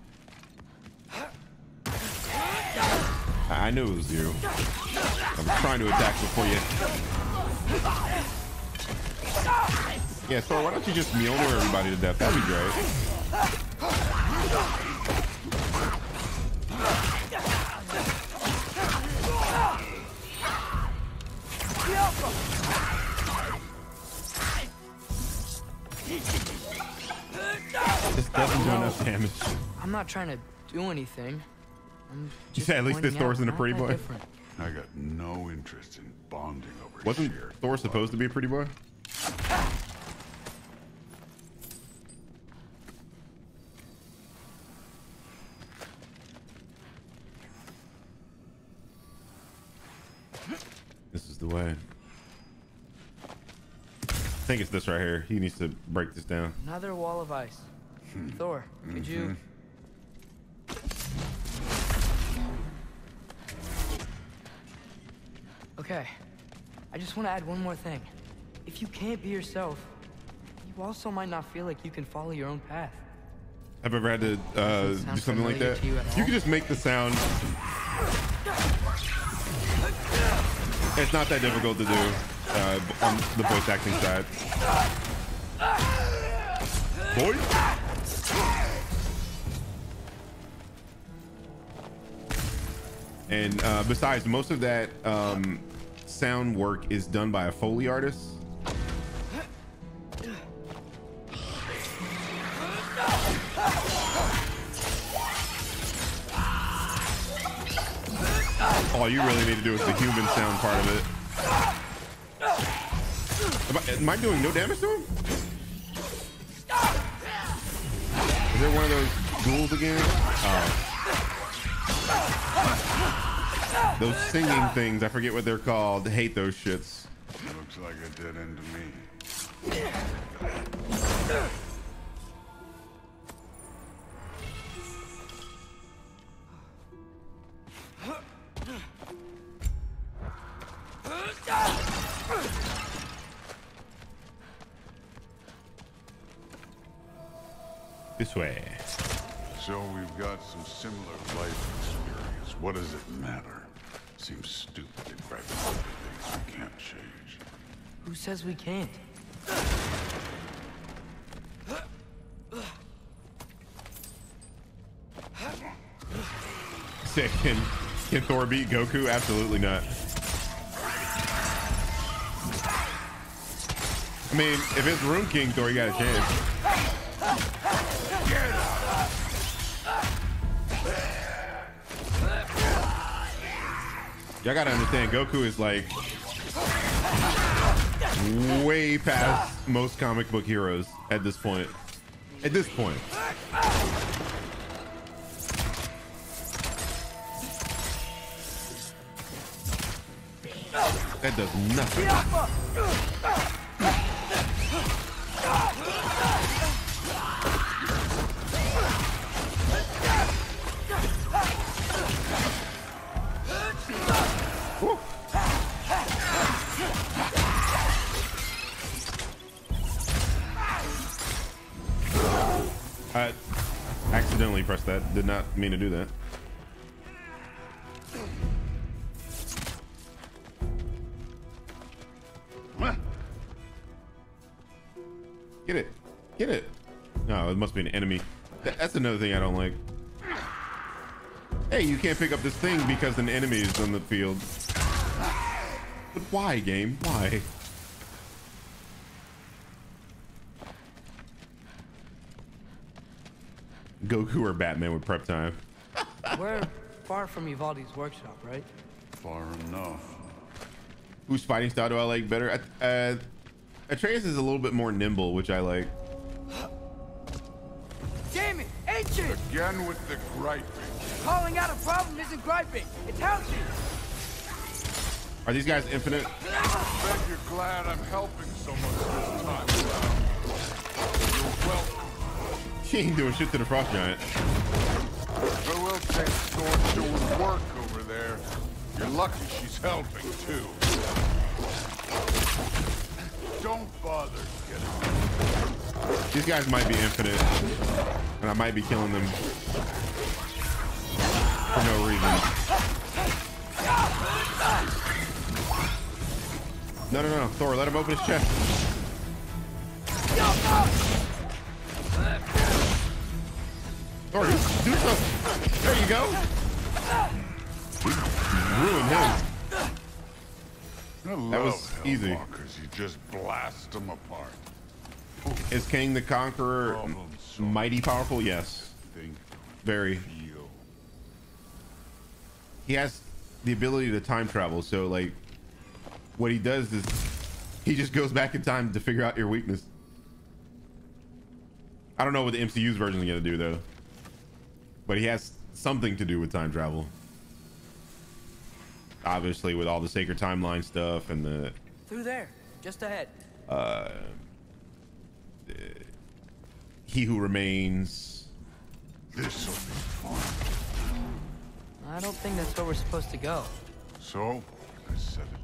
I knew it was you. I was trying to attack before you. Yeah, so why don't you just Mjolnir everybody to death? That'd be great. This doesn't do enough damage. I'm not trying to do anything. You said at least this Thor's in a pretty boy. Different. I got no interest in bonding over. Wasn't Thor supposed to be a pretty boy? This is the way. I think it's this right here. He needs to break this down. Another wall of ice. Thor, could you? Okay, I just want to add one more thing. If you can't be yourself, you also might not feel like you can follow your own path. Have I ever had to do something like that? You can just make the sound. It's not that difficult to do on the voice acting side. Boy. And besides, most of that sound work is done by a Foley artist. All you really need to do is the human sound part of it. Am I doing no damage to him? Is there one of those ghouls again? Those singing things, I forget what they're called. Hate those shits. Looks like a dead end to me. This way. So we've got some similar life experience. What does it matter? Seems stupid to brag about things we can't change. Who says we can't? Sick. Can Thor beat Goku? Absolutely not. I mean, if it's Rune King, Thor, you got a chance. Y'all gotta understand, Goku is like way past most comic book heroes at this point. At this point. That does nothing. Woo. I accidentally pressed that. Did not mean to do that. Get it. Get it. No, it must be an enemy. That's another thing I don't like. Hey, you can't pick up this thing because an enemy is on the field. But why, game? Why? Goku or Batman with prep time. We're far from Ivaldi's workshop, right? Far enough. Whose fighting style do I like better? Atreus is a little bit more nimble, which I like. Damn it! Ancient! Again with the gripe. Calling out a problem isn't griping, it's healthy. Are these guys infinite? I bet you're glad I'm helping someone this time around. You're welcome. She ain't doing shit to the frost giant. But we'll take Storm doing work over there. You're lucky she's helping too. Don't bother getting. These guys might be infinite, and I might be killing them. For no reason. No. Thor, let him open his chest. Thor, do something. There you go. Ruin him. That was easy. You just blast them apart. Is King the Conqueror mighty powerful? Yes. Very. He has the ability to time travel, so like what he does is he just goes back in time to figure out your weakness. I don't know what the MCU's version is gonna do though, but he has something to do with time travel, obviously, with all the sacred timeline stuff and the through there just ahead He Who Remains. This will be fun. I don't think that's where we're supposed to go. So, I said it'd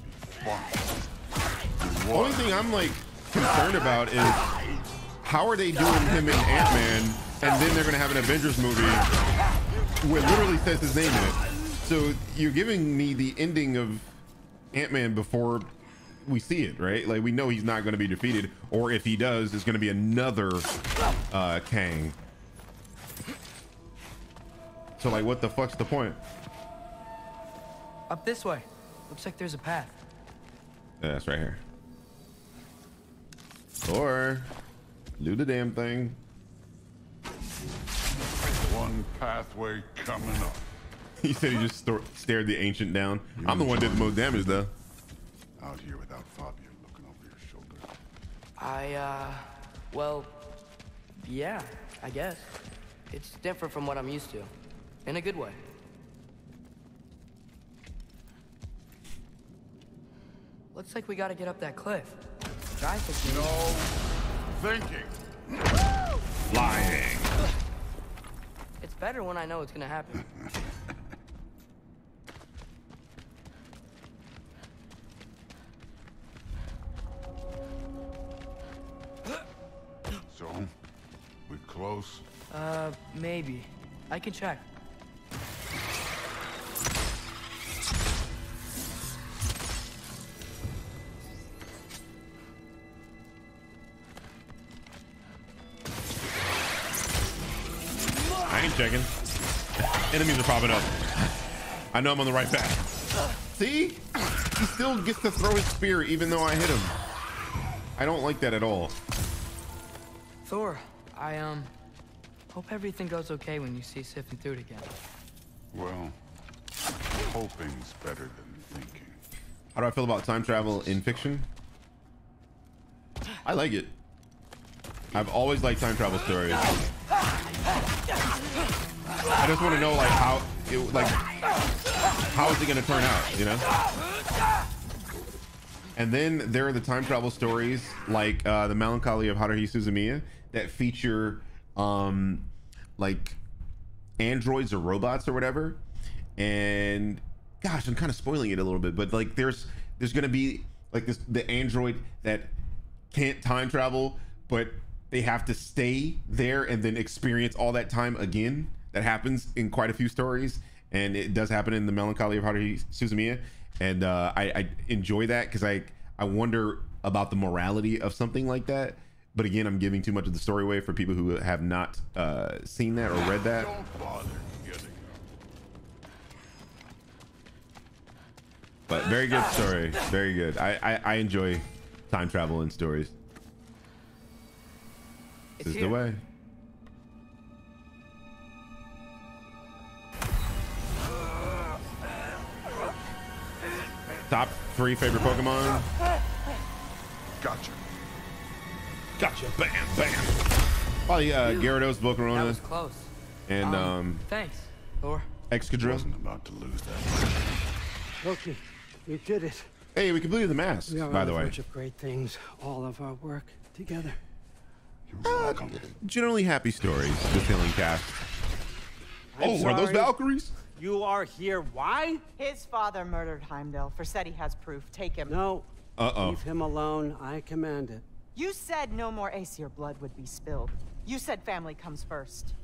be fun. The only thing I'm like concerned about is how are they doing him in Ant-Man, and then they're gonna have an Avengers movie where it literally says his name in it. So you're giving me the ending of Ant-Man before we see it, right? Like we know he's not gonna be defeated, or if he does, it's gonna be another Kang. So like, what the fuck's the point? Up this way. Looks like there's a path. Yeah, that's right here. Or do the damn thing. One pathway coming up. He said he just stared the ancient down. I'm the one did the most damage though. Out here without Fabio looking over your shoulder. Well, yeah, I guess. It's different from what I'm used to. In a good way. Looks like we gotta get up that cliff. No thinking. flying. It's better when I know it's gonna happen. So, we close? Maybe. I can check. Checking. Enemies are popping up. I know I'm on the right path. See? He still gets to throw his spear even though I hit him. I don't like that at all. Thor, I hope everything goes okay when you see sifting through it again. Well, hoping's better than thinking. How do I feel about time travel in fiction? I like it. I've always liked time travel stories. I just want to know, like, how is it going to turn out, you know? And then there are the time travel stories, like the Melancholy of Haruhi Suzumiya, that feature like androids or robots or whatever. And gosh, I'm kind of spoiling it a little bit, but like there's going to be like this, the android that can't time travel, but they have to stay there and then experience all that time again. That happens in quite a few stories, and it does happen in the Melancholy of Haruhi Suzumiya. And I enjoy that because I wonder about the morality of something like that. But again, I'm giving too much of the story away for people who have not seen that or read that. Don't bother getting up. But very good story, very good. I enjoy time travel in stories. This is the way. Top 3 favorite Pokemon. Gotcha. Bam, bam. Probably Gyarados, Volcarona. That was close. And thanks, Thor. Excadrill. I wasn't about to lose that. Okay, we did it. Hey, we completed the mask. By the way, a bunch of great things. All of our work together. You're welcome. Generally happy stories. The Killing Cast. Oh, are those Valkyries? You are here. Why? His father murdered Heimdall. Forseti has proof. Take him. No. Leave him alone. I command it. You said no more Aesir blood would be spilled. You said family comes first.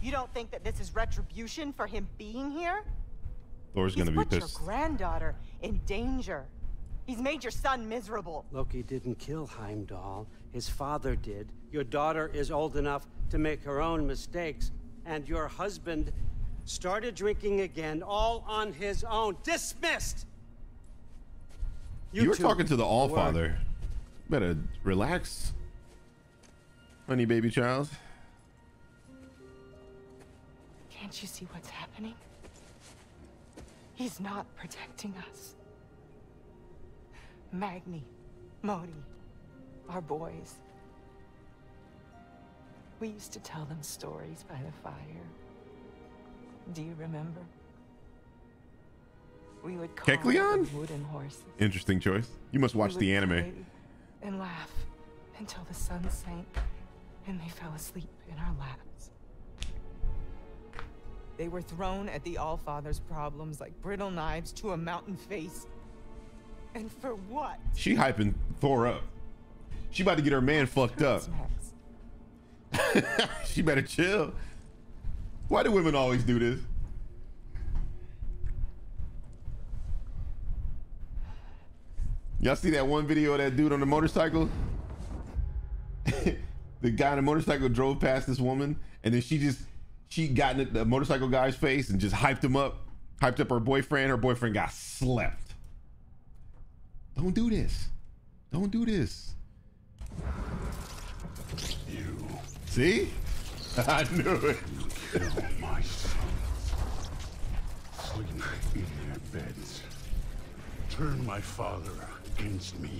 You don't think that this is retribution for him being here? Thor's gonna be pissed. He's put your granddaughter in danger. He's made your son miserable. Loki didn't kill Heimdall. His father did. Your daughter is old enough to make her own mistakes, and your husband started drinking again, all on his own. Dismissed. You were talking to the Allfather. Better relax, honey, baby child. Can't you see what's happening? He's not protecting us. Magni, Modi, our boys. We used to tell them stories by the fire. Do you remember? We would call Kecleon? Wooden horses. Interesting choice. You must watch the anime. And laugh until the sun sank and they fell asleep in our laps. They were thrown at the Allfather's problems like brittle knives to a mountain face. And for what? She hyping Thor up. She about to get her man fucked up. She better chill. Why do women always do this? Y'all see that one video of that dude on the motorcycle? The guy on the motorcycle drove past this woman, and then she got in the motorcycle guy's face and just hyped him up, hyped up her boyfriend. Her boyfriend got slept. Don't do this. Don't do this. You see? I knew it. Kill my son. Sleep in their beds. Turn my father against me.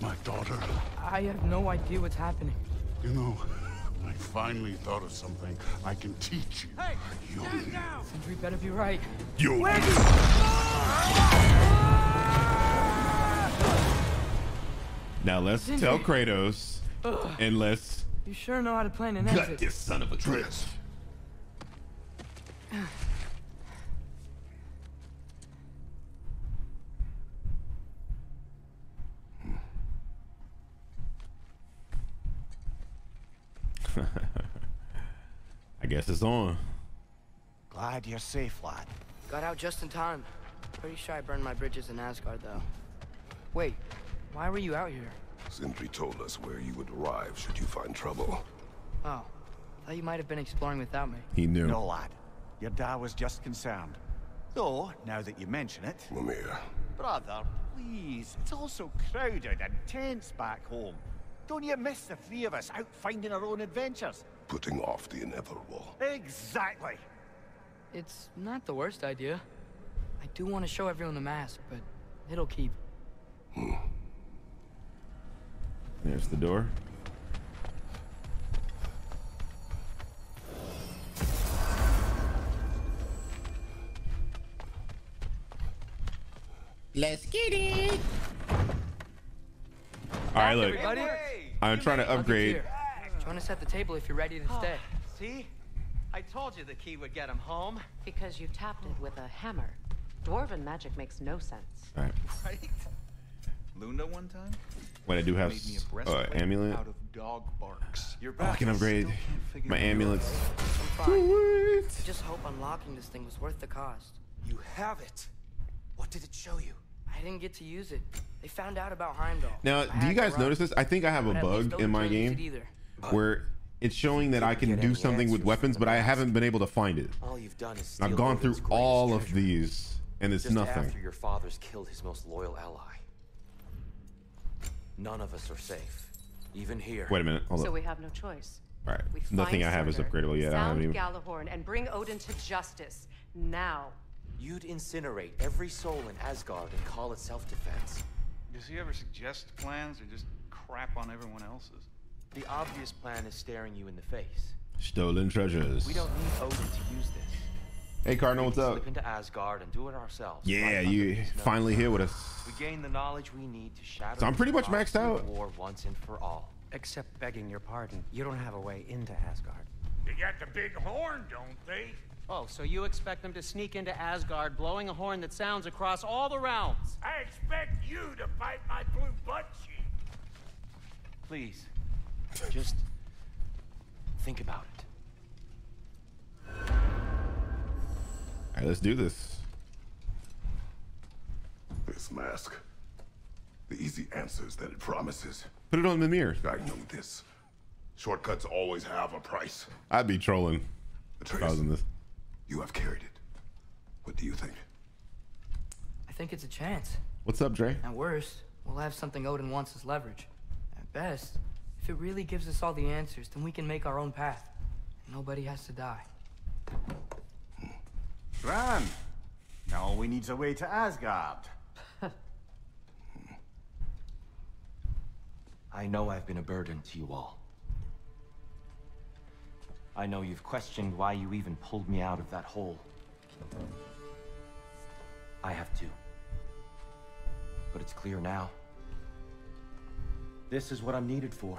My daughter. I have no idea what's happening. You know, I finally thought of something I can teach you. Hey, stand down. Sindri better be right. You. Now let's tell Kratos, and let's You sure know how to plan an exit. Got this son of Atreus. I guess it's on. Glad you're safe, lad. Got out just in time. Pretty sure I burned my bridges in Asgard, though. Wait, why were you out here? Sindri told us where you would arrive should you find trouble. Oh, thought you might have been exploring without me. He knew. No, lad. Your dad was just concerned. Though, now that you mention it... Mimir. Brother, please. It's all so crowded and tense back home. Don't you miss the three of us out finding our own adventures? Putting off the inevitable. Exactly. It's not the worst idea. I do want to show everyone the mask, but it'll keep. Hmm. There's the door. Let's get it. Alright, look. Everybody. I'm trying to upgrade. Join us at the table if you're ready to stay. See? I told you the key would get him home. Because you tapped it with a hammer. Dwarven magic makes no sense. Alright. Right? Luna one time? Wait, I do have amulet. Out of dog barks. You're back. I can upgrade my amulets. I just hope unlocking this thing was worth the cost. You have it. What did it show you? I didn't get to use it. They found out about Heimdall. Now, do you guys notice this? I think I have a bug in my game where it's showing that I can do something with weapons, but I haven't been able to find it. All you've done is I've gone through all of these, and it's nothing. After your father's killed his most loyal ally. None of us are safe, even here. Wait a minute. Hold up. So we have no choice. All right. Nothing I have is upgradable yet. I haven't even. Sound Galahorn and bring Odin to justice now. You'd incinerate every soul in Asgard and call it self-defense. Does he ever suggest plans or just crap on everyone else's? The obvious plan is staring you in the face. Stolen treasures. We don't need Odin to use this. Hey, Cardinal, what's up? Slip into Asgard and do it ourselves. Yeah, you finally here with us. We gain the knowledge we need to shatter. So I'm pretty much maxed out. War once and for all. Except begging your pardon, you don't have a way into Asgard. They got the big horn, don't they? Oh, so you expect them to sneak into Asgard, blowing a horn that sounds across all the realms? I expect you to bite my blue butt cheek. Please, just think about it. All right, let's do this. This mask. The easy answers that it promises. Put it on the mirror. I know this. Shortcuts always have a price. I'd be trolling. Atreus, if I was in this. You have carried it. What do you think? I think it's a chance. What's up, Dre? At worst, we'll have something Odin wants as leverage. At best, if it really gives us all the answers, then we can make our own path. Nobody has to die. Grand. Now all we need is a way to Asgard. I know I've been a burden to you all. I know you've questioned why you even pulled me out of that hole. I have too. But it's clear now. This is what I'm needed for.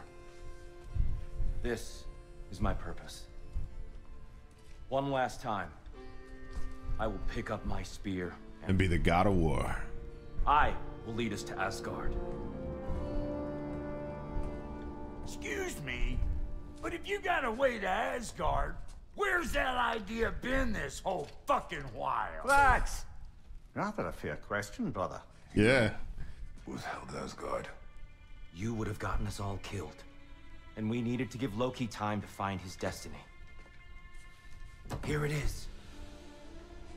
This is my purpose. One last time. I will pick up my spear and be the god of war. I will lead us to Asgard. Excuse me, but if you got a way to Asgard, where's that idea been this whole fucking while? That's rather a fair question, brother. Yeah. Who's held Asgard? You would have gotten us all killed. And we needed to give Loki time to find his destiny. Here it is.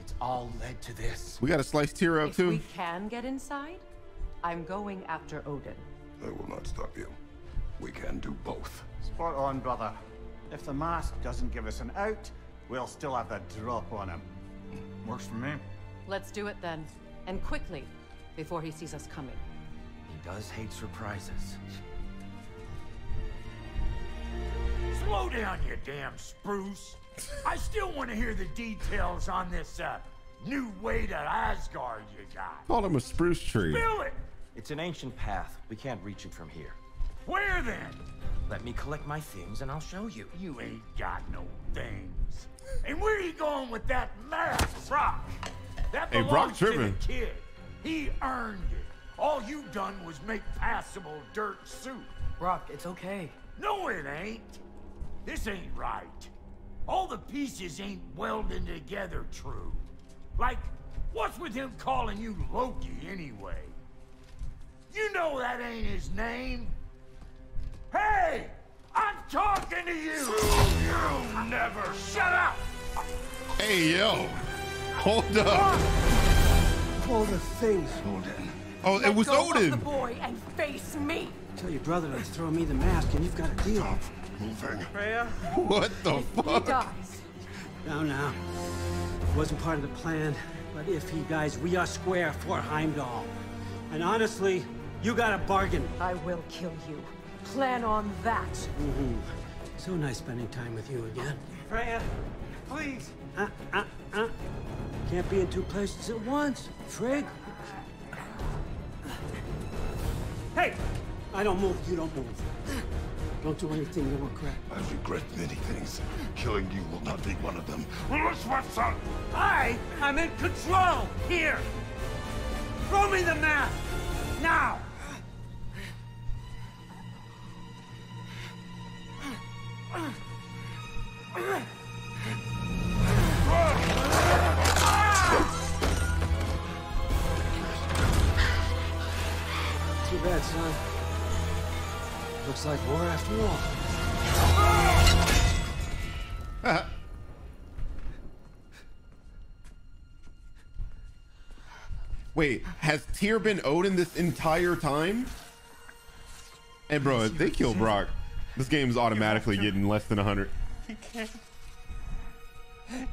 It's all led to this. We got to slice Tyr up too. If we can get inside, I'm going after Odin. I will not stop you. We can do both. Spot on, brother. If the mask doesn't give us an out, we'll still have the drop on him. Works for me. Let's do it then, and quickly, before he sees us coming. He does hate surprises. Slow down, you damn spruce. I still want to hear the details on this new way to Asgard you got. Call him a spruce tree. Spill it. It's an ancient path. We can't reach it from here. Where then? Let me collect my things and I'll show you. You ain't got no things. And where are you going with that map, Brock? That belongs to the kid. He earned it. All you done was make passable dirt soup. Brock, it's okay. No, it ain't. This ain't right. All the pieces ain't welded together true. Like, what's with him calling you Loki anyway? You know that ain't his name. Hey! I'm talking to you! You never shut up! Hey, yo! Hold up! Pull the things, Odin. Oh, it was Odin! The boy and face me! Tell your brother to throw me the mask and you've got a deal. Stop moving. Freya? What the fuck? He dies. No. It wasn't part of the plan, but if he dies, we are square for Heimdall. And honestly, you got a bargain. I will kill you. Plan on that. Mm-hmm. So nice spending time with you again. Freya, please. Can't be in two places at once, Frig. Hey! I don't move, you don't move. Don't do anything you regret. I regret many things. Killing you will not be one of them. I'm in control! Here! Throw me the mask! Now! Too bad, son. Looks like war after all. Wait, has Tyr been Odin this entire time? Hey, bro, if they kill Brok, this game's automatically getting less than 100. You can't.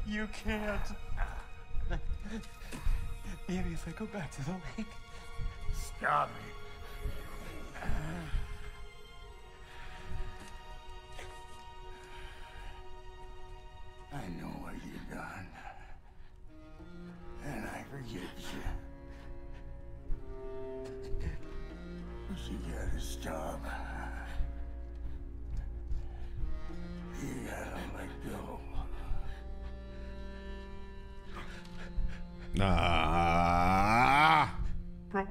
You can't. Maybe if I go back to the lake. Stop me. I know what you've done. And I forgive you. But you gotta stop. You gotta let go. Bro.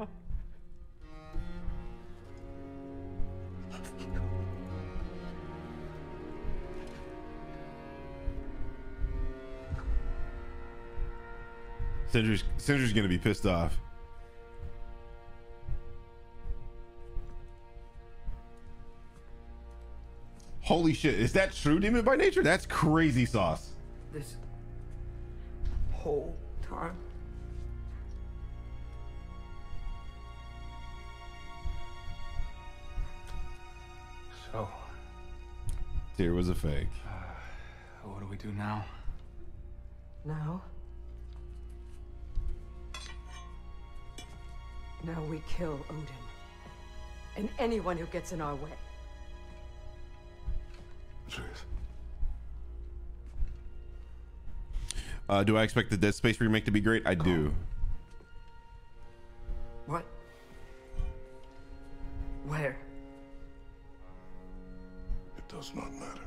Sindri's gonna be pissed off. Holy shit, is that true demon by nature? That's crazy sauce. This whole time. So. Tyr was a fake. What do we do now? Now we kill Odin. And anyone who gets in our way. Truth. Do I expect the Dead Space remake to be great? I do. What? Where? It does not matter.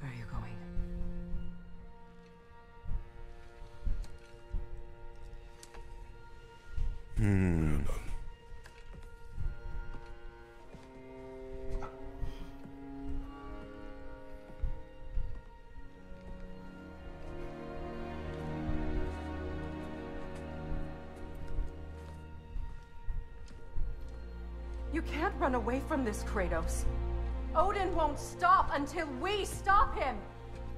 Where are you going? You can't run away from this, Kratos. Odin won't stop until we stop him.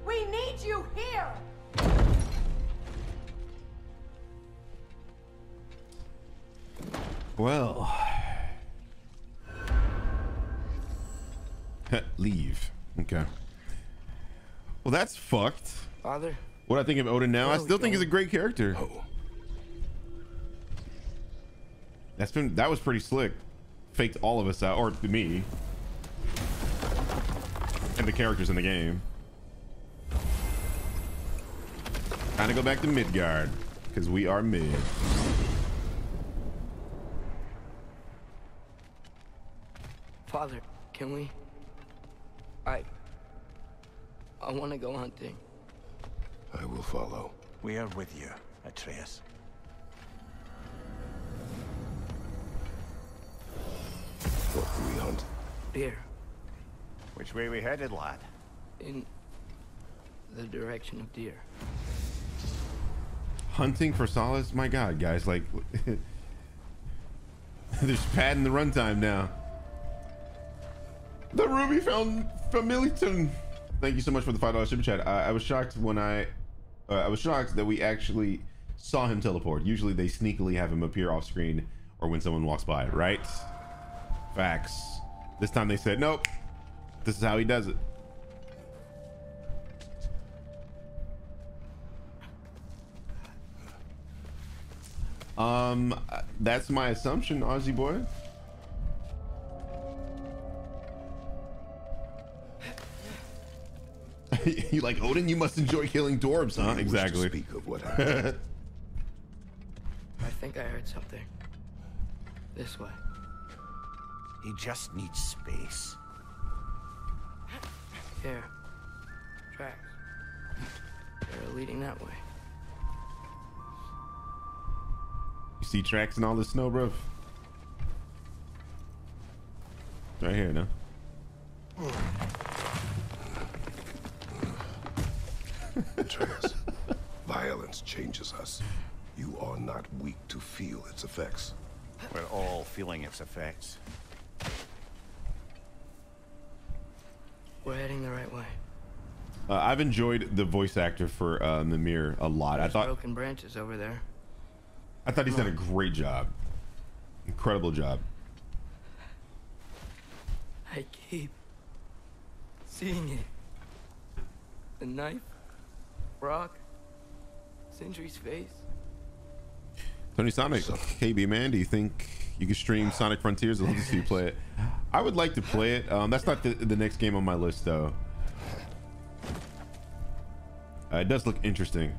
We need you here. Well, leave. Okay. Well, that's fucked. Father, what I think of Odin now, I still think he's a great character. Oh. That was pretty slick. Faked all of us out, or me, and the characters in the game. Time to go back to Midgard, because we are mid. Father, can we? I want to go hunting. I will follow. We are with you, Atreus. What do we hunt? Deer. Which way we headed, lad? In the direction of deer. Hunting for solace? My God, guys, like they're just padding the runtime now. The Ruby found Familton. Thank you so much for the $5 super chat. I was shocked when I was shocked that we actually saw him teleport. Usually they sneakily have him appear off screen or when someone walks by, right? Facts. This time they said, nope, this is how he does it. That's my assumption, Aussie boy. You like Odin? You must enjoy killing dwarves, huh? Exactly. Speak of what happened. I think I heard something. This way. He just needs space. Here. Tracks. They're leading that way. You see tracks in all the snow, bruv? Right here, no? Atreus, violence changes us. You are not weak to feel its effects. We're all feeling its effects. We're heading the right way. I've enjoyed the voice actor for Mimir a lot. There's broken branches over there. I thought he's done a great job. Incredible job. I keep seeing it. The knife. Brok, Sindri's face. Tony Sonic, KB man, do you think you can stream Sonic Frontiers? I'd love to see you play it. I would like to play it. That's not the next game on my list, though. It does look interesting.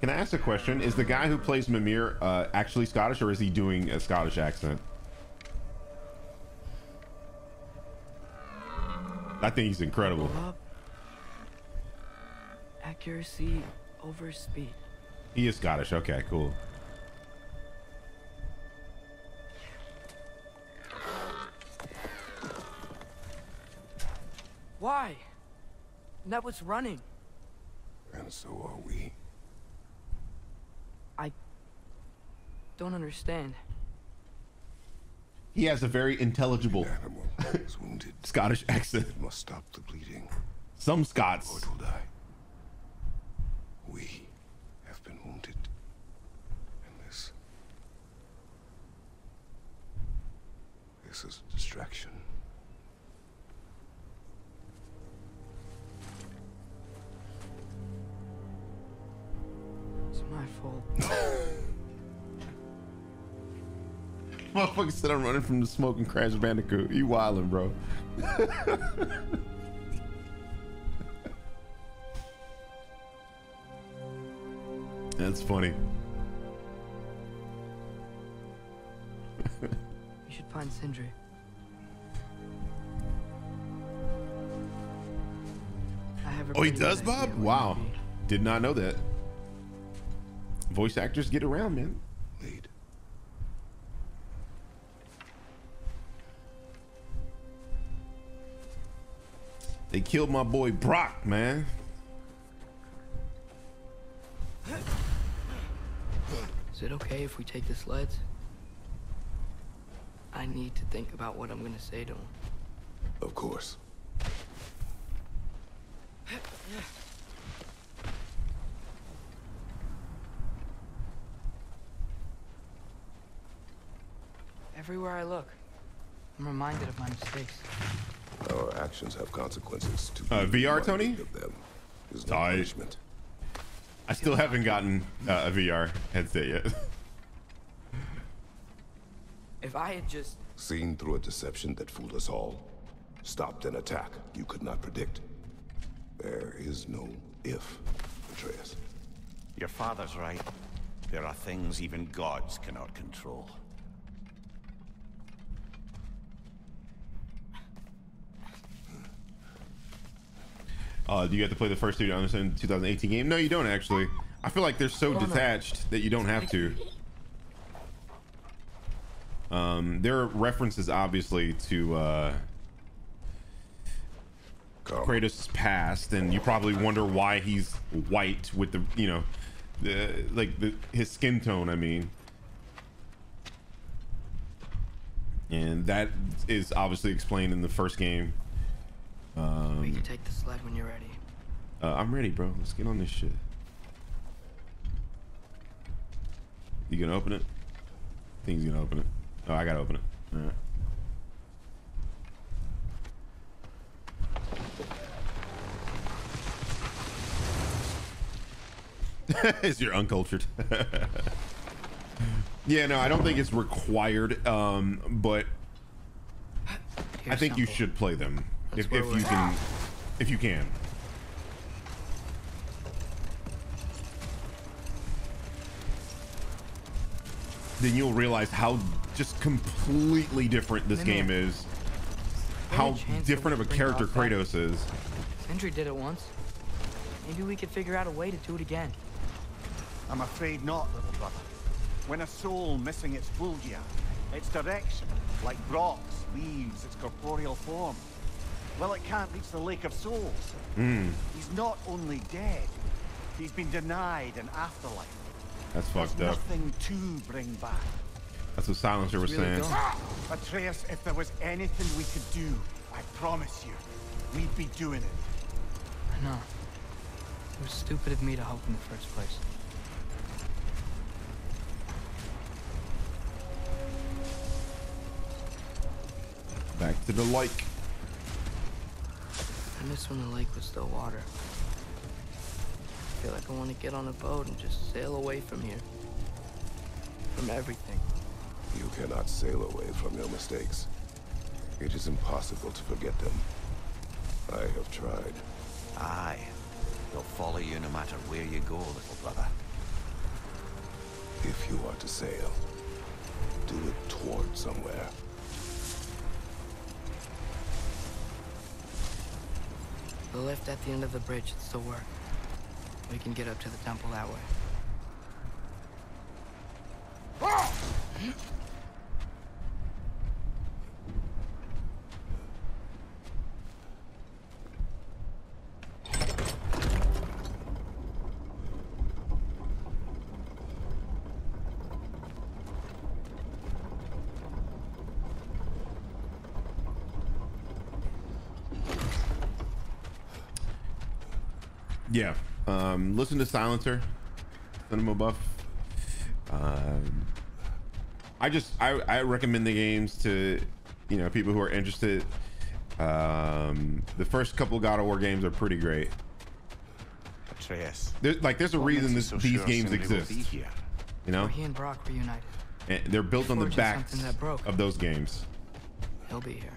Can I ask a question? Is the guy who plays Mimir actually Scottish, or is he doing a Scottish accent? I think he's incredible. Accuracy over speed. He is Scottish. Okay, cool. Why? That was running. And so are we. I don't understand. He has a very intelligible Scottish accent. It must stop the bleeding. Some Scots. Lord will die. We have been wounded in this. This is a distraction. It's my fault. Motherfucker said I'm running from the smoke and Crash Bandicoot. You wildin', bro. That's funny. We should find Sindri. Oh, he does, Bob? Wow. Did not know that. Voice actors get around, man. Lead. They killed my boy Brok, man. Is it okay if we take the sleds? I need to think about what I'm gonna say to him. Of course. Everywhere I look, I'm reminded of my mistakes. Our actions have consequences. To VR, Tony? I still haven't gotten a VR headset yet. If I had just seen through a deception that fooled us all, stopped an attack you could not predict. There is no if, Atreus. Your father's right. There are things even gods cannot control. Do you have to play the first two to understand the 2018 game? No, you don't actually. I feel like they're so detached that you don't have to. There are references, obviously, to Kratos' past, and you probably wonder why he's white with the, you know, the, like the, his skin tone, I mean. And that is obviously explained in the first game. We can take the sled when you're ready. I'm ready, bro. Let's get on this shit. You gonna open it? I think he's gonna open it. Oh, I gotta open it. All right. Is you're uncultured. Yeah, no, I don't think it's required, but I think you should play them if you can, if you can. Then you'll realize how just completely different this game is. How different of a character Kratos is. Sindri did it once. Maybe we could figure out a way to do it again. I'm afraid not, little brother. When a soul missing its full gear, its direction, like Brok's, leaves its corporeal form, well, it can't reach the Lake of Souls. He's not only dead, he's been denied an afterlife. That's fucked up. Nothing to bring back. That's what Silencer was saying. Atreus, if there was anything we could do, I promise you, we'd be doing it. I know. It was stupid of me to hope in the first place. Back to the lake. I miss when the lake was still water. I feel like I want to get on a boat and just sail away from here. From everything. You cannot sail away from your mistakes. It is impossible to forget them. I have tried. Aye. They'll follow you no matter where you go, little brother. If you are to sail, do it toward somewhere. The lift at the end of the bridge should still work. We can get up to the temple that way. Yeah, listen to Silencer, send him a buff. I recommend the games to, you know, people who are interested. The first couple God of War games are pretty great. Atreus, there's a reason these games exist. You know, he and Brok reunited. And they're built on the backs of those games. He'll be here.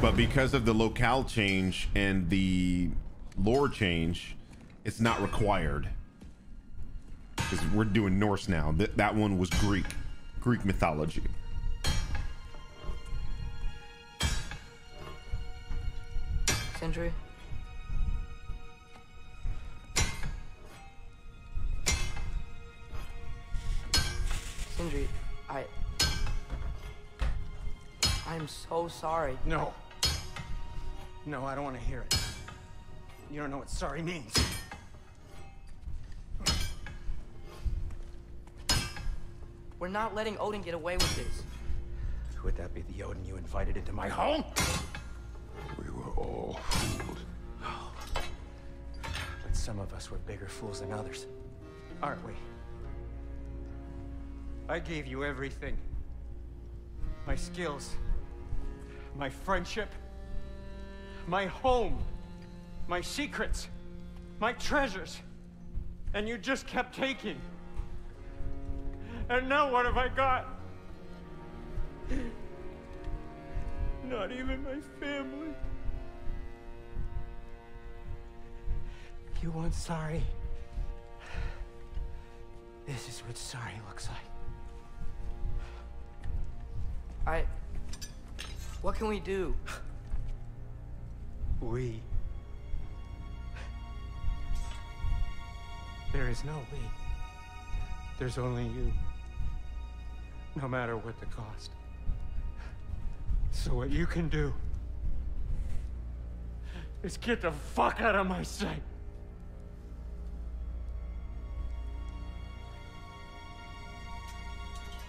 But because of the locale change and the lore change, it's not required. Because we're doing Norse now. That one was Greek mythology. Sindri. Sindri, I'm so sorry. No. No, I don't want to hear it. You don't know what sorry means. We're not letting Odin get away with this. Would that be the Odin you invited into my home? We were all fooled. But some of us were bigger fools than others, aren't we? I gave you everything. My skills, my friendship, my home, my secrets, my treasures, and you just kept taking. And now what have I got? Not even my family. You want sorry? This is what sorry looks like. What can we do? We. There is no we. There's only you. No matter what the cost. So what you can do is get the fuck out of my sight.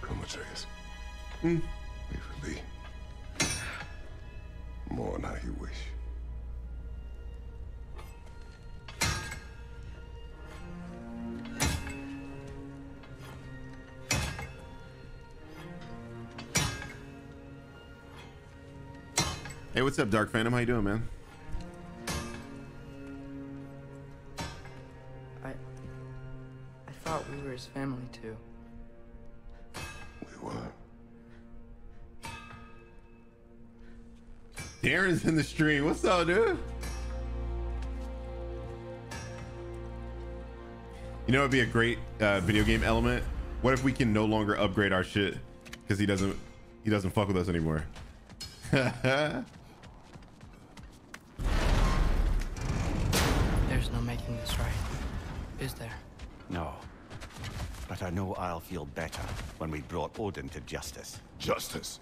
Come, Atreus. Hmm? It will be more than you wish. Hey, what's up, Dark Phantom? How you doing, man? I thought we were his family too. We were. Darren's in the stream. What's up, dude? You know, it'd be a great video game element. What if we can no longer upgrade our shit because he doesn't fuck with us anymore? There's no making this right, is there? No. But I know I'll feel better when we brought Odin to justice. Justice?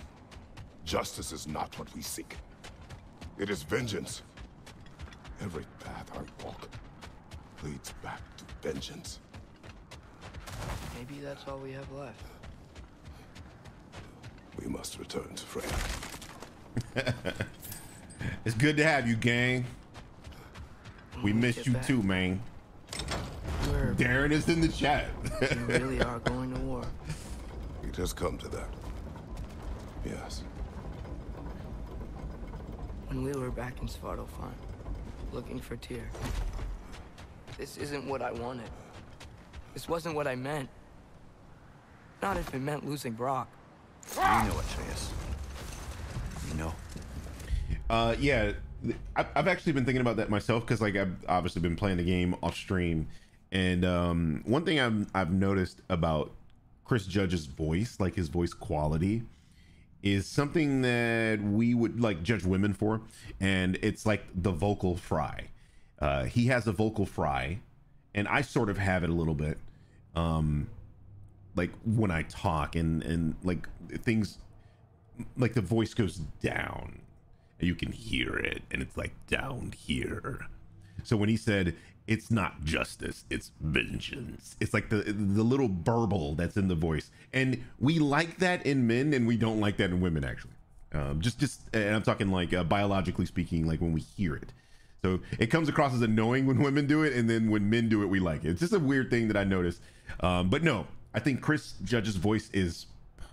Justice is not what we seek. It is vengeance. Every path I walk leads back to vengeance. Maybe that's all we have left. We must return to Freya. It's good to have you, gang. We missed you too, man. Darren is in the chat. You really are going to war. It has come to that. Yes. When we were back in Svartalfheim, looking for Tyr, this isn't what I wanted. This wasn't what I meant. Not if it meant losing Brok. You know, Atreus. You know. Yeah. I've actually been thinking about that myself because, like, I've obviously been playing the game off stream, and one thing I've noticed about Chris Judge's voice, like his voice quality, is something that we would like judge women for, and it's like the vocal fry. He has a vocal fry, and I sort of have it a little bit, like when I talk and like things, like the voice goes down. You can hear it, and it's like down here. So when he said it's not justice, it's vengeance, it's like the little burble that's in the voice, and we like that in men and we don't like that in women, actually. And I'm talking like biologically speaking, like when we hear it. So it comes across as annoying when women do it, and then when men do it, we like it. It's just a weird thing that I noticed. But no, I think Chris Judge's voice is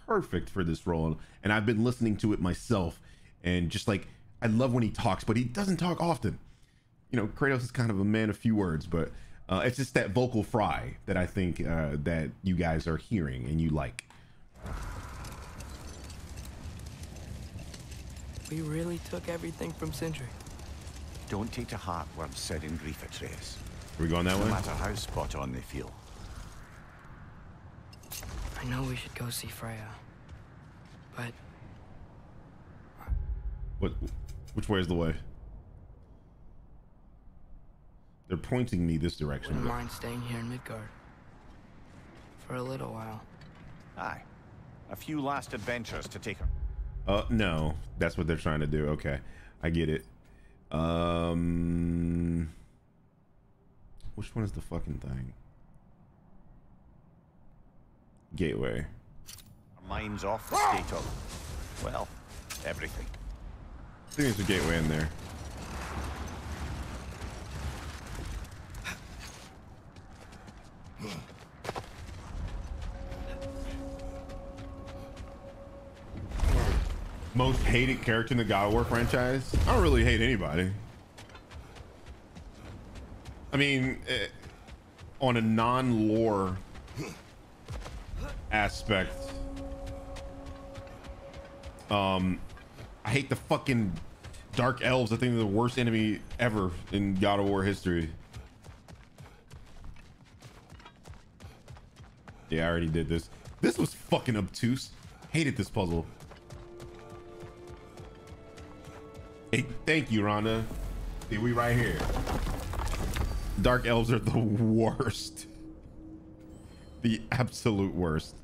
perfect for this role, and I've been listening to it myself. And just like, I love when he talks, but he doesn't talk often. You know, Kratos is kind of a man of few words, but it's just that vocal fry that I think that you guys are hearing and you like. We really took everything from Sindri. Don't take to heart what's said in grief, Atreus. Are we going that way? No matter how spot on they feel. I know we should go see Freya, but... Which way is the way? They're pointing me this direction. Wouldn't mind staying here in Midgard for a little while. Aye, a few last adventures to take her. No, that's what they're trying to do. Okay, I get it. Which one is the fucking thing? Gateway. Our minds off the state of, well, everything. I think there's a gateway in there. Most hated character in the God of War franchise? I don't really hate anybody. I mean, on a non-lore aspect, I hate the fucking dark elves. I think they're the worst enemy ever in God of War history. Yeah, I already did this. This was fucking obtuse. Hated this puzzle. Hey, thank you, Rhonda. See, we right here. Dark elves are the worst. The absolute worst.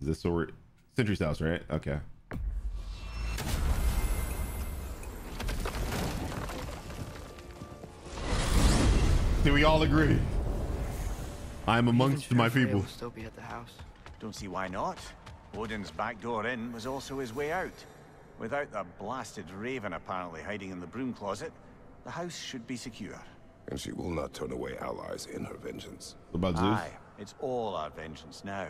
Is this where Sentry's house, right? Okay. Do we all agree? I am amongst my people. Will still be at the house. Don't see why not. Odin's back door in was also his way out. Without the blasted raven apparently hiding in the broom closet, the house should be secure. And she will not turn away allies in her vengeance. About Zeus? Aye, it's all our vengeance now.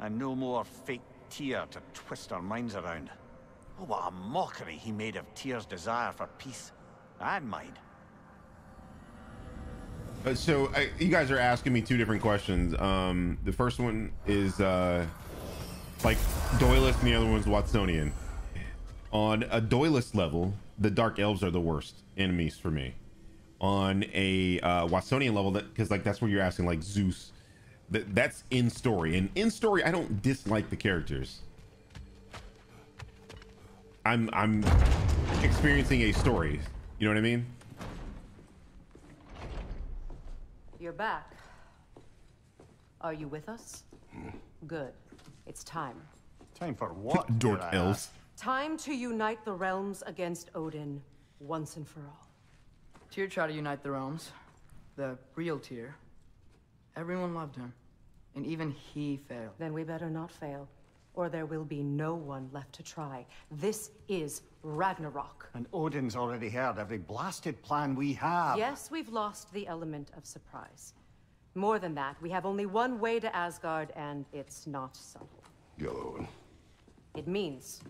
And no more fake Tyr to twist our minds around. Oh, what a mockery he made of Tyr's desire for peace. And mine. So you guys are asking me two different questions. The first one is like Doylist and the other one's Watsonian. On a Doylist level, the Dark Elves are the worst enemies for me. On a Watsonian level, because like that's where you're asking like Zeus, that's in story. And in story, I don't dislike the characters. I'm experiencing a story. You know what I mean? You're back. Are you with us? Good. It's time. Time for what? Dork elves. Time to unite the realms against Odin once and for all. Tyr tried to unite the realms. The real Tyr. Everyone loved him. And even he failed. Then we better not fail, or there will be no one left to try. This is Ragnarok. And Odin's already heard every blasted plan we have. Yes, we've lost the element of surprise. More than that, we have only one way to Asgard, and it's not subtle. Go. It means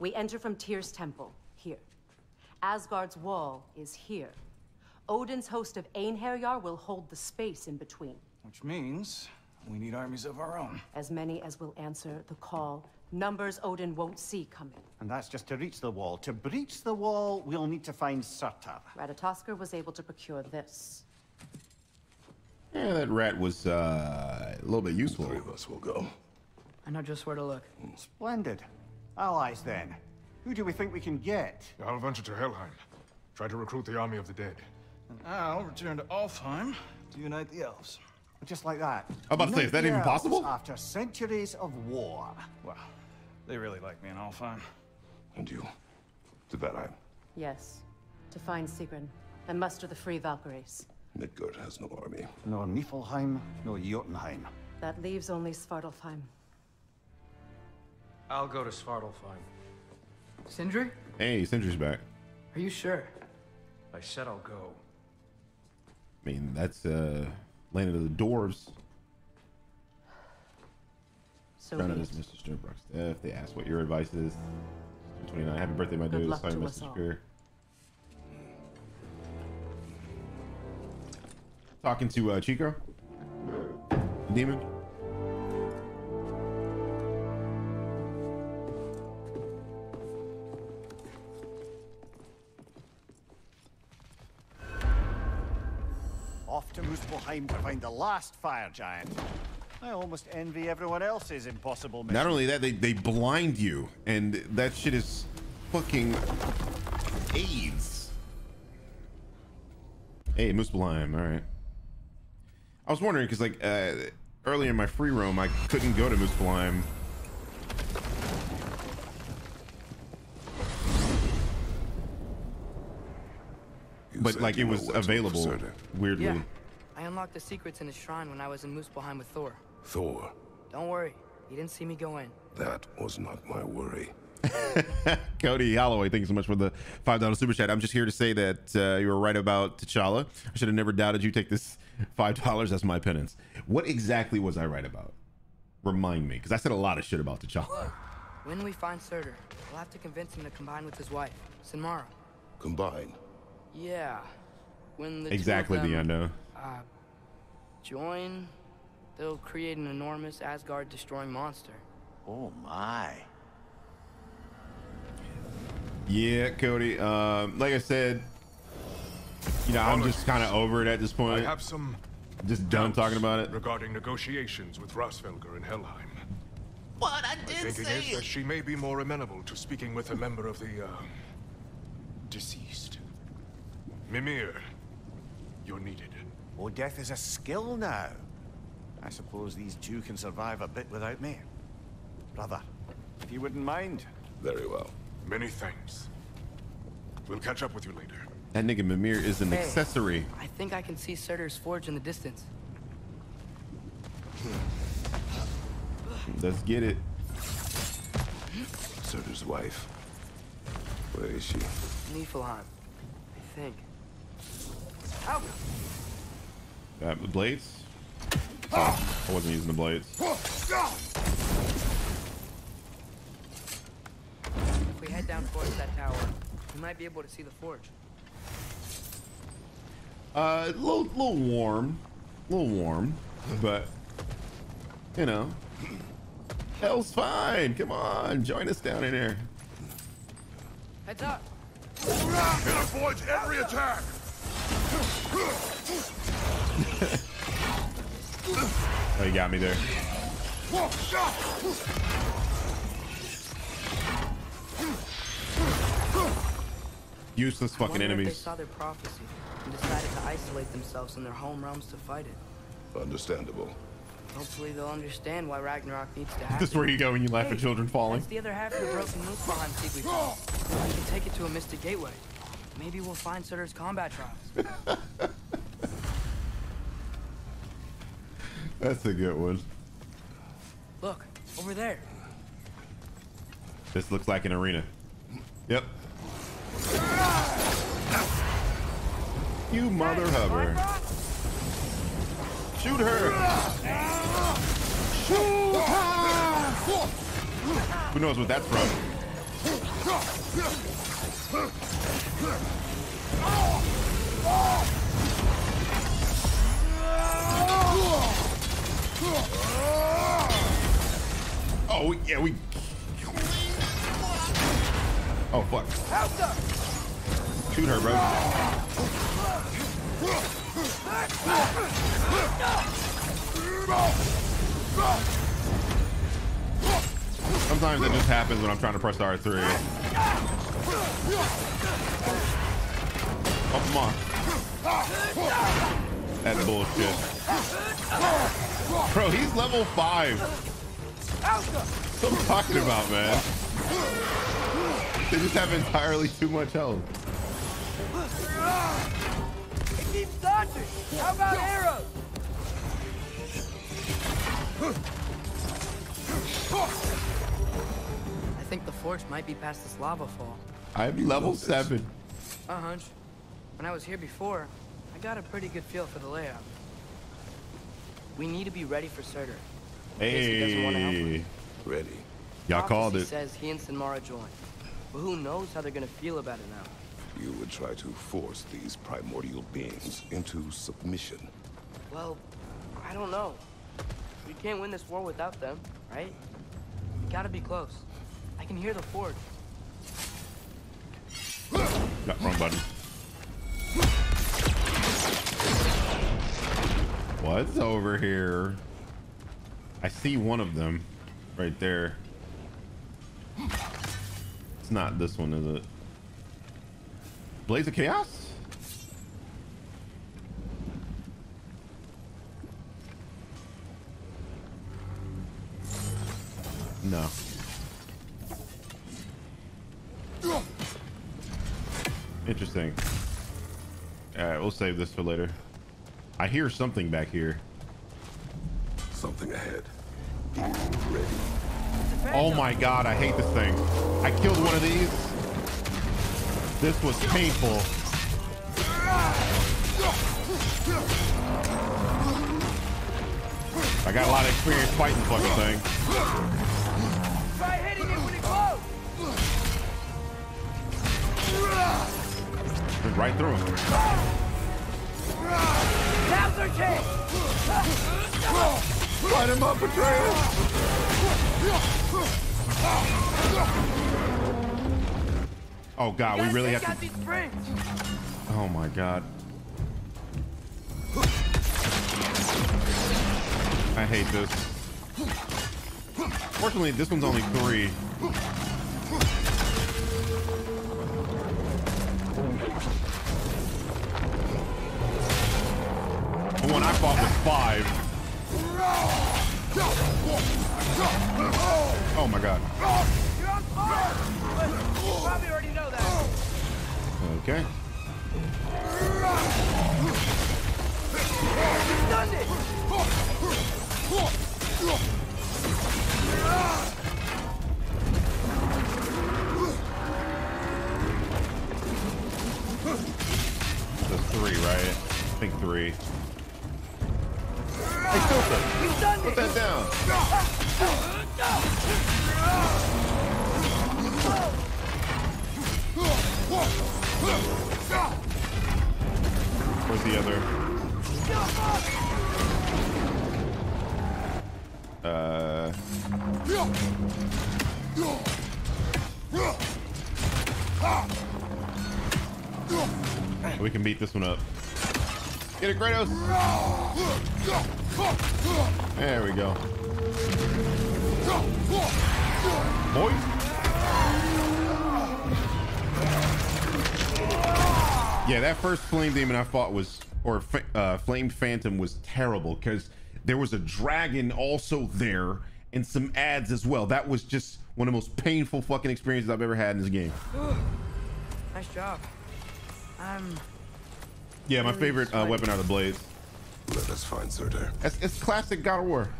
we enter from Tyr's temple, here. Asgard's wall is here. Odin's host of Einherjar will hold the space in between. Which means we need armies of our own. As many as will answer the call. Numbers Odin won't see coming. And that's just to reach the wall. To breach the wall, we'll need to find Surtr. Ratatoskr was able to procure this. Yeah, that rat was a little bit useful. Three of us will go. I know just where to look. Splendid. Allies then. Who do we think we can get? I'll venture to Helheim. Try to recruit the army of the dead. And I'll return to Alfheim to unite the elves. Just like that. I'm about to say, is that even possible? After centuries of war. Wow. They really like me in Alfheim. And you? To Valheim? Yes. To find Sigrun and muster the free Valkyries. Midgard has no army. Nor Niflheim, nor Jotunheim. That leaves only Svartalfheim. I'll go to Svartalfheim. Sindri? Hey, Sindri's back. Are you sure? I said I'll go. I mean, that's Land of the Dwarves. So none of this, Mr. Sternbrock's death. They asked what your advice is. 29. Happy birthday, my dude. Sorry, Mr. Spear. Talking to Chico, Demon. Off to Muspelheim to find the last fire giant. I almost envy everyone else's impossible mission. Not only that, they blind you, and that shit is fucking AIDS. Hey, Muspelheim, all right. I was wondering, because like earlier in my free roam, I couldn't go to Muspelheim. But like it was available, weirdly. Yeah, I unlocked the secrets in the shrine when I was in Muspelheim with Thor. Thor? Don't worry, he didn't see me go in. That was not my worry. Cody Holloway, thank you so much for the $5 super chat. I'm just here to say that you were right about T'Challa. I should have never doubted you. Take this $5. That's my penance. What exactly was I right about? Remind me, because I said a lot of shit about T'Challa. When we find Surtr, we'll have to convince him to combine with his wife, Sinmara. Combine? Yeah, when the exactly two of them, the unknown join, they'll create an enormous Asgard destroying monster. Oh my. Yeah, Cody, like I said, you know, I'm just kind of over it at this point. I have some just done talking about it regarding negotiations with Rosfelger in Helheim. But I did say it. That she may be more amenable to speaking with a member of the, deceased. Mimir, you're needed. Oh, death is a skill now. I suppose these two can survive a bit without me. Brother, if you wouldn't mind. Very well. Many thanks. We'll catch up with you later. That nigga Mimir is an accessory. I think I can see Surtur's forge in the distance. Let's get it. Surtur's wife. Where is she? Niflheim, I think. Ow! Blades? Oh, I wasn't using the blades. If we head down towards that tower, we might be able to see the forge. A little warm, but you know, hell's fine. Come on, join us down in there. Heads up! It avoids every attack. Oh, he got me there. Useless fucking enemies. They saw their prophecy and decided to isolate themselves in their home realms to fight it. Understandable. Hopefully they'll understand why Ragnarok needs to happen. This is where you go when you laugh at children falling. That's the other half of the broken Muspelheim seed we found. We can take it to a mystic gateway. Maybe we'll find Surtur's combat trials. That's a good one. Look, over there. This looks like an arena. Yep. You mother hover. Shoot her. Shoot her. Who knows what that's from? Oh yeah, we. Oh fuck! Shoot her, bro. Sometimes that just happens when I'm trying to press the R3. Oh, come on. That's bullshit. Bro, he's level 5. What I'm talking about, man. They just have entirely too much health. It keeps dodging. How about arrows? I think the forge might be past this lava fall. I'm level 7. A hunch. When I was here before, I got a pretty good feel for the layout. We need to be ready for Surtr. Hey, he doesn't want to help him. Ready. Y'all called it. He says he and Sinmara join, but who knows how they're gonna feel about it now? You would try to force these primordial beings into submission. Well, I don't know. We can't win this war without them, right? We gotta be close. I can hear the forge. Not wrong button. What's over here? I see one of them right there. It's not this one, is it? Blades of Chaos? No. Interesting. All right, we'll save this for later. I hear something back here. Something ahead. Be ready. Oh my god, I hate this thing. I killed one of these. This was painful. I got a lot of experience fighting the fucking thing. Try hitting it when it blows. Right through him. Light him up, Atreus! Oh god, we really have to. Oh my god. I hate this. Fortunately, this one's only 3. The one I fought was 5. Oh my god. You're on fire! You probably already know that. Okay. You've done it. That's 3, right? I think 3. Hey, Tilsa, put that down. Where's the other? We can beat this one up. Get it, Kratos! There we go. Boy! Yeah, that first flame demon I fought was, or flamed phantom was terrible because there was a dragon also there and some ads as well. That was just one of the most painful fucking experiences I've ever had in this game. Nice job. Yeah, my favorite weapon are the blades. Let us find Surtr. It's classic God of War.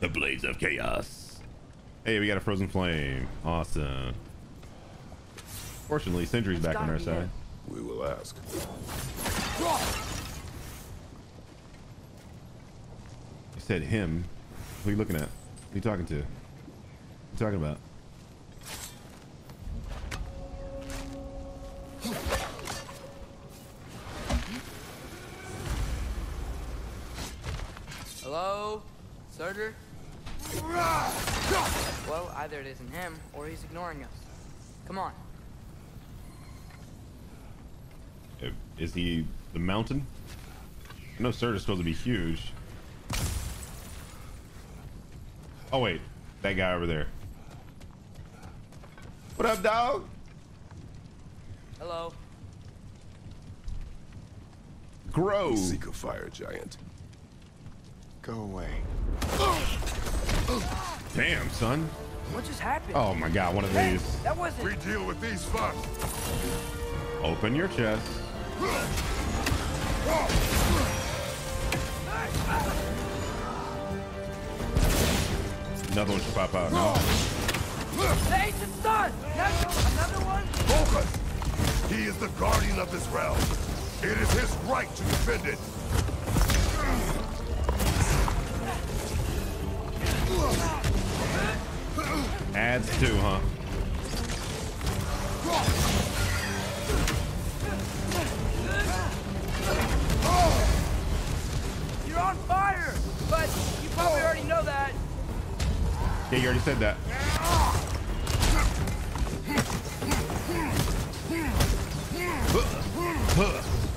The Blades of Chaos. Hey, we got a frozen flame. Awesome. Fortunately, Sindri's back on our side. We will ask. You said him. Who are you looking at? Who are you talking to? What are you talking about? Hello, Surtr? Well, either it isn't him or he's ignoring us. Come on. Is he the mountain? I know Surtr's supposed to be huge. Oh wait, that guy over there. What up, dog? Hello. Grow. Seek a fire giant. Go away. Damn, son. What just happened? Oh my god, one of these. That wasn't. We deal with these first. Open your chest. Another one should pop out. No. Sage is done. Another one. Focus. He is the guardian of this realm. It is his right to defend it. Adds too, huh? You're on fire, but you probably already know that. Yeah, you already said that.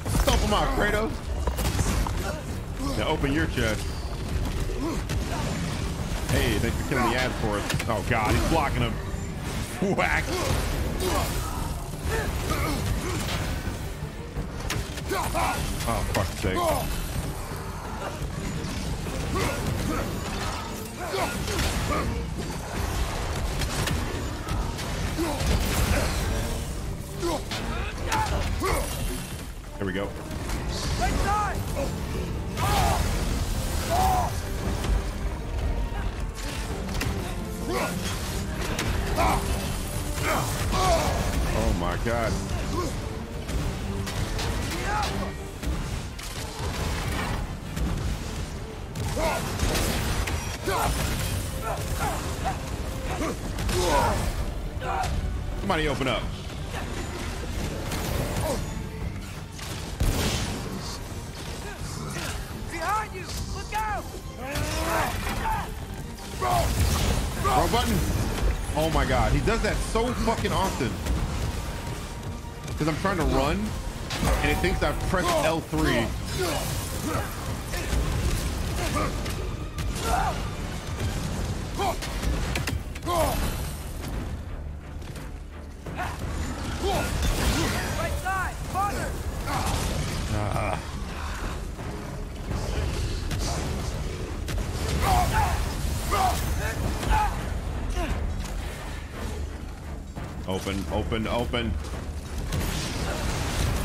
Stomp him out, Kratos. Now open your chest. Hey, thanks for killing the ad for us. Oh god, he's blocking him. Whack. Oh, fuck's sake. Here we go. Oh my god. Somebody open up. Behind you! Look out! Wrong button. Oh my god, he does that so fucking often because I'm trying to run and it thinks I've pressed L3. Open, open, open.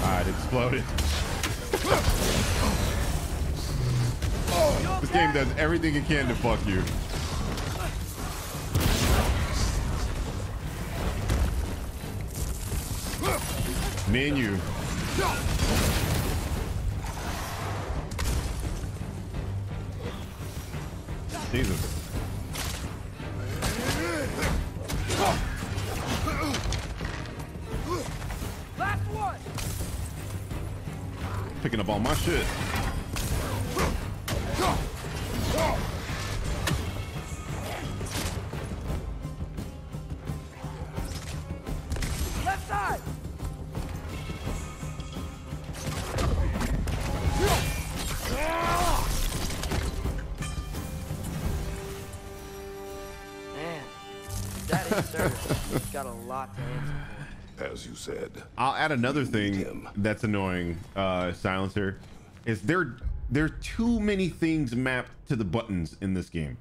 Alright, exploded. This game does everything it can to fuck you. Menu. Jesus. Picking up all my shit. Left side. Man, that is service. Got a lot to answer for. As you said, I'll add another thing that's annoying, silencer, is there are too many things mapped to the buttons in this game.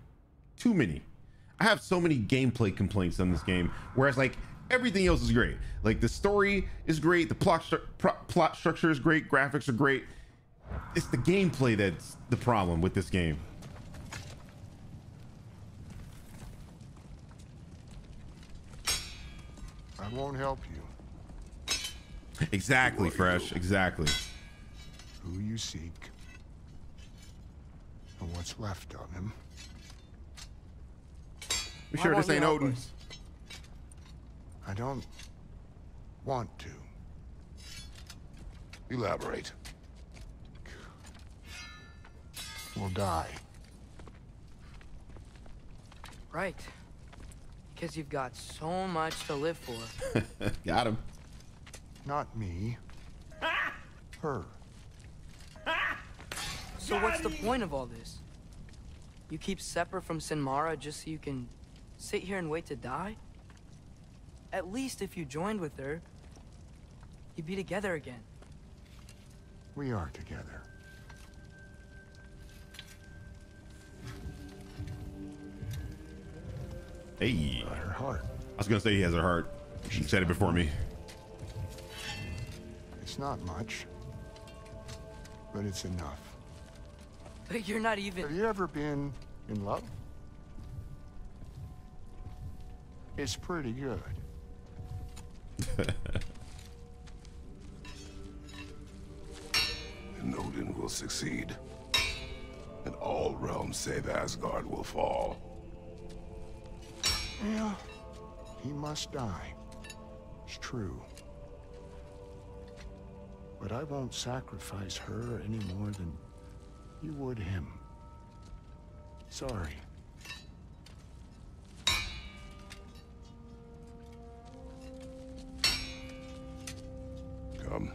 Too many. I have so many gameplay complaints on this game, whereas like everything else is great. Like the story is great, the plot structure is great, graphics are great. It's the gameplay that's the problem with this game. I won't help you. Exactly, Fresh. Exactly. Who you seek and what's left of him. Be sure this ain't Odin. I don't want to. Elaborate. We'll die. Right. Because you've got so much to live for. Got him. Not me. Her. So what's the point of all this? You keep separate from Sinmara just so you can sit here and wait to die? At least if you joined with her, you'd be together again. We are together. Hey. Her heart. I was gonna say he has her heart. She said it before me. It's not much, but it's enough. But you're not even... Have you ever been in love? It's pretty good. And Odin will succeed. And all realms save Asgard will fall. Yeah, he must die. It's true. But I won't sacrifice her any more than you would him. Sorry. Come.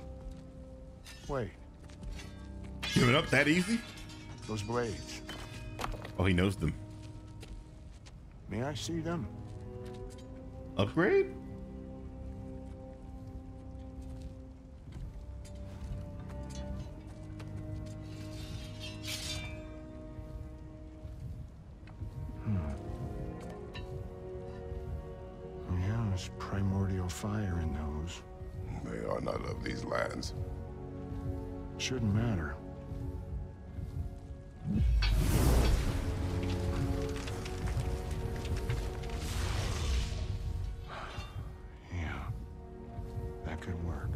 Wait. Give it up that easy? Those blades. Oh, he knows them. May I see them? Upgrade? Fire in those. They are not of these lands. Shouldn't matter. Yeah, that could work.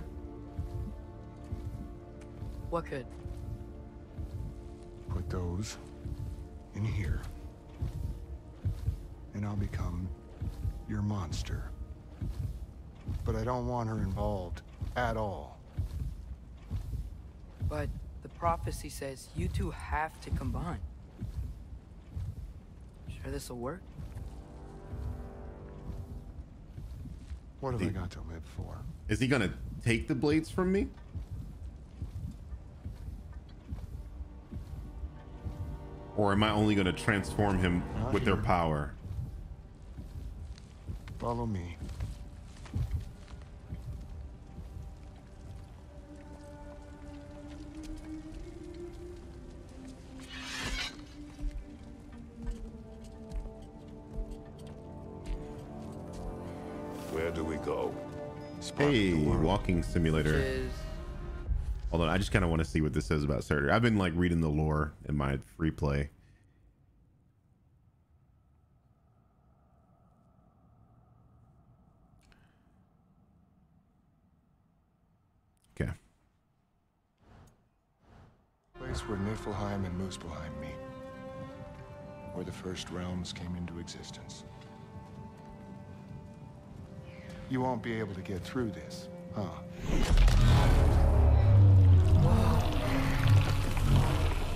What could? Put those in here, and I'll become your monster. But I don't want her involved at all. But the prophecy says you two have to combine. Sure this'll work? What have I got to live for? Is he gonna take the blades from me? Or am I only gonna transform him with their power? Follow me. Where do we go? Hey, walking simulator. Cheers. Hold on, I just kind of want to see what this says about Surtr. I've been like reading the lore in my free play. Okay. Place where Niflheim and Muspelheim meet, where the first realms came into existence. You won't be able to get through this, huh?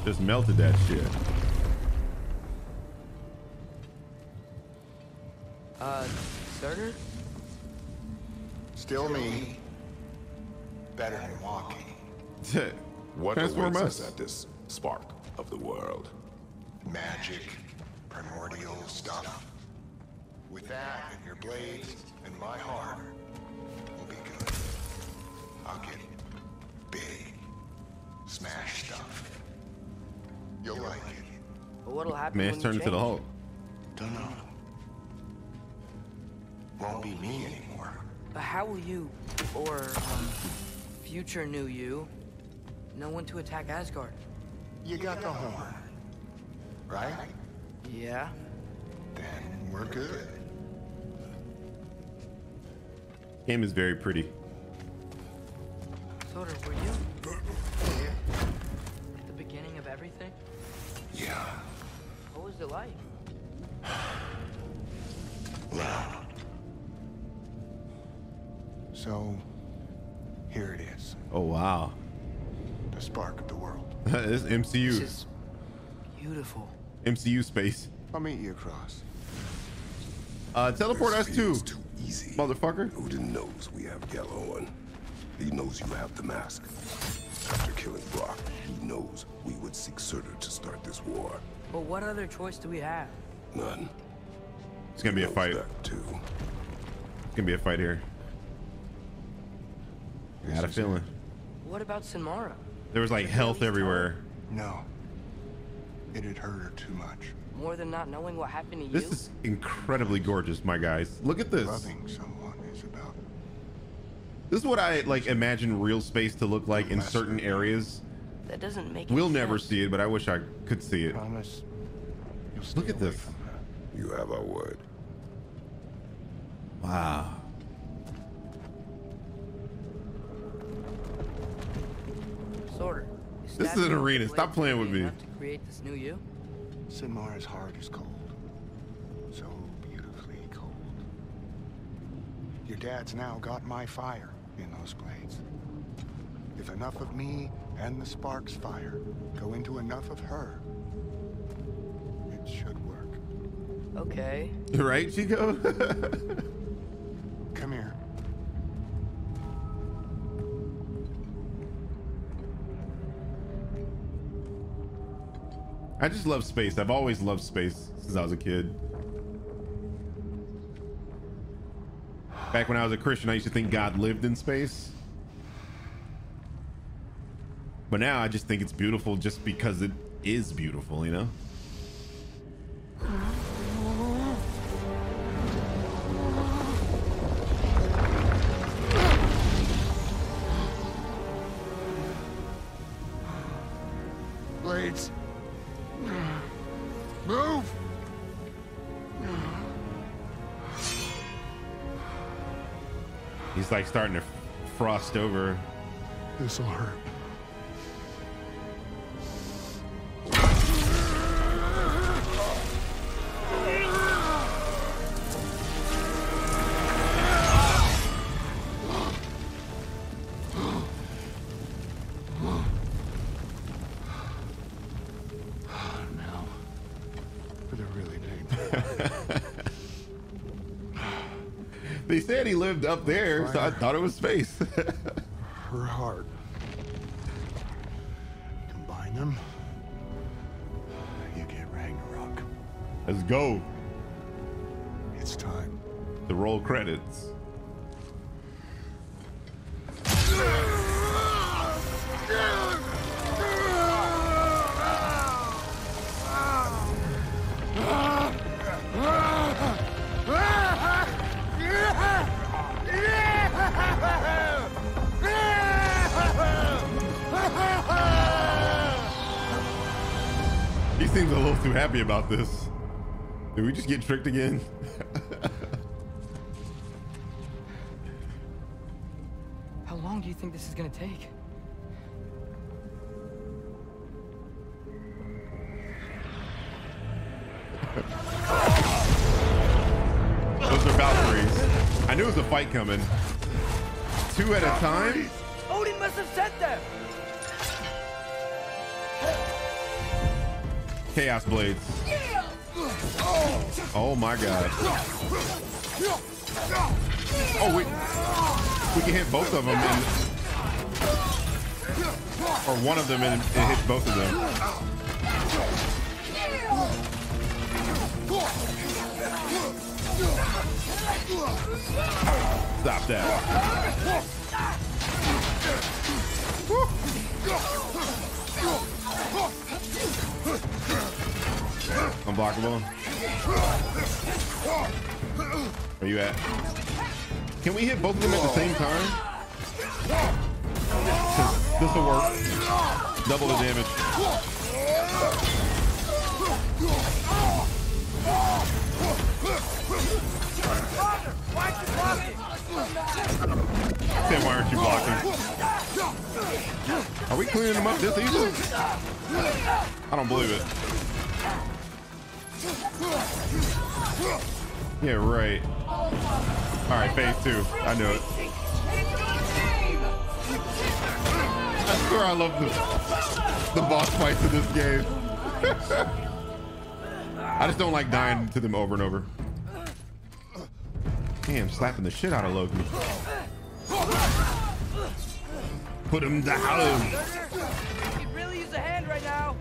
Just melted that shit. Surtr? Still me. Better than walking. What awaits us at this spark of the world? Magic, primordial stuff. With that and your blades and my heart, we'll be good. I'll get big. Smash stuff. You'll like it. But what'll happen? Man's turned into the Hulk. Don't know. Won't be me anymore. But how will you, or future new you, know when to attack Asgard? You got the horn, right? Yeah. Then we're good. Game is very pretty. Surtr, were you at the beginning of everything? Yeah. What was it like? Loud. So, here it is. Oh, wow. The spark of the world. This MCU. This is beautiful. MCU space. I'll meet you across. Teleport us too. Too easy. Motherfucker. Odin knows we have yellow on. He knows you have the mask. After killing Brok, he knows we would seek Surtr to start this war. But what other choice do we have? None. It's gonna be a fight too. It's gonna be a fight here. I had a feeling. What about Sinmara? There was like health everywhere. No, it had hurt her too much. More than not knowing what happened to you. This is incredibly gorgeous, my guys. Look at this. Loving someone is about. This is what I like imagine real space to look like in certain areas. That doesn't make we'll never see it, but I wish I could see it. Look at this. You have our word. Wow. Surtr, this is an arena. Stop playing with me. To create this new you? Sinmara's heart is cold. So beautifully cold. Your dad's now got my fire in those blades. If enough of me and the spark's fire go into enough of her, it should work. Okay. Right, Chico? Come here. I just love space. I've always loved space since I was a kid. Back when I was a Christian, I used to think God lived in space. But now I just think it's beautiful just because it is beautiful, you know? Blades. Move. He's like starting to frost over. This'll hurt. They said he lived up there, so I thought it was space. Her heart. Combine them. You get Ragnarok. Let's go. It's time. The to roll credits. He seems a little too happy about this. Did we just get tricked again? How long do you think this is gonna take? Those are Valkyries. I knew it was a fight coming. Two at a time? Odin must have sent them! Chaos blades. Oh my god. Oh, we can hit both of them and, or one of them and it hits both of them. Stop that. Unblockable. Where you at? Can we hit both of them at the same time? This will work. Double the damage. Then why aren't you blocking? Are we clearing them up this easily? I don't believe it. Yeah, right. All right, phase two. I knew it. I swear I love the boss fights in this game. I just don't like dying to them over and over. Damn, slapping the shit out of Loki. Put him down. You could really use a hand right now.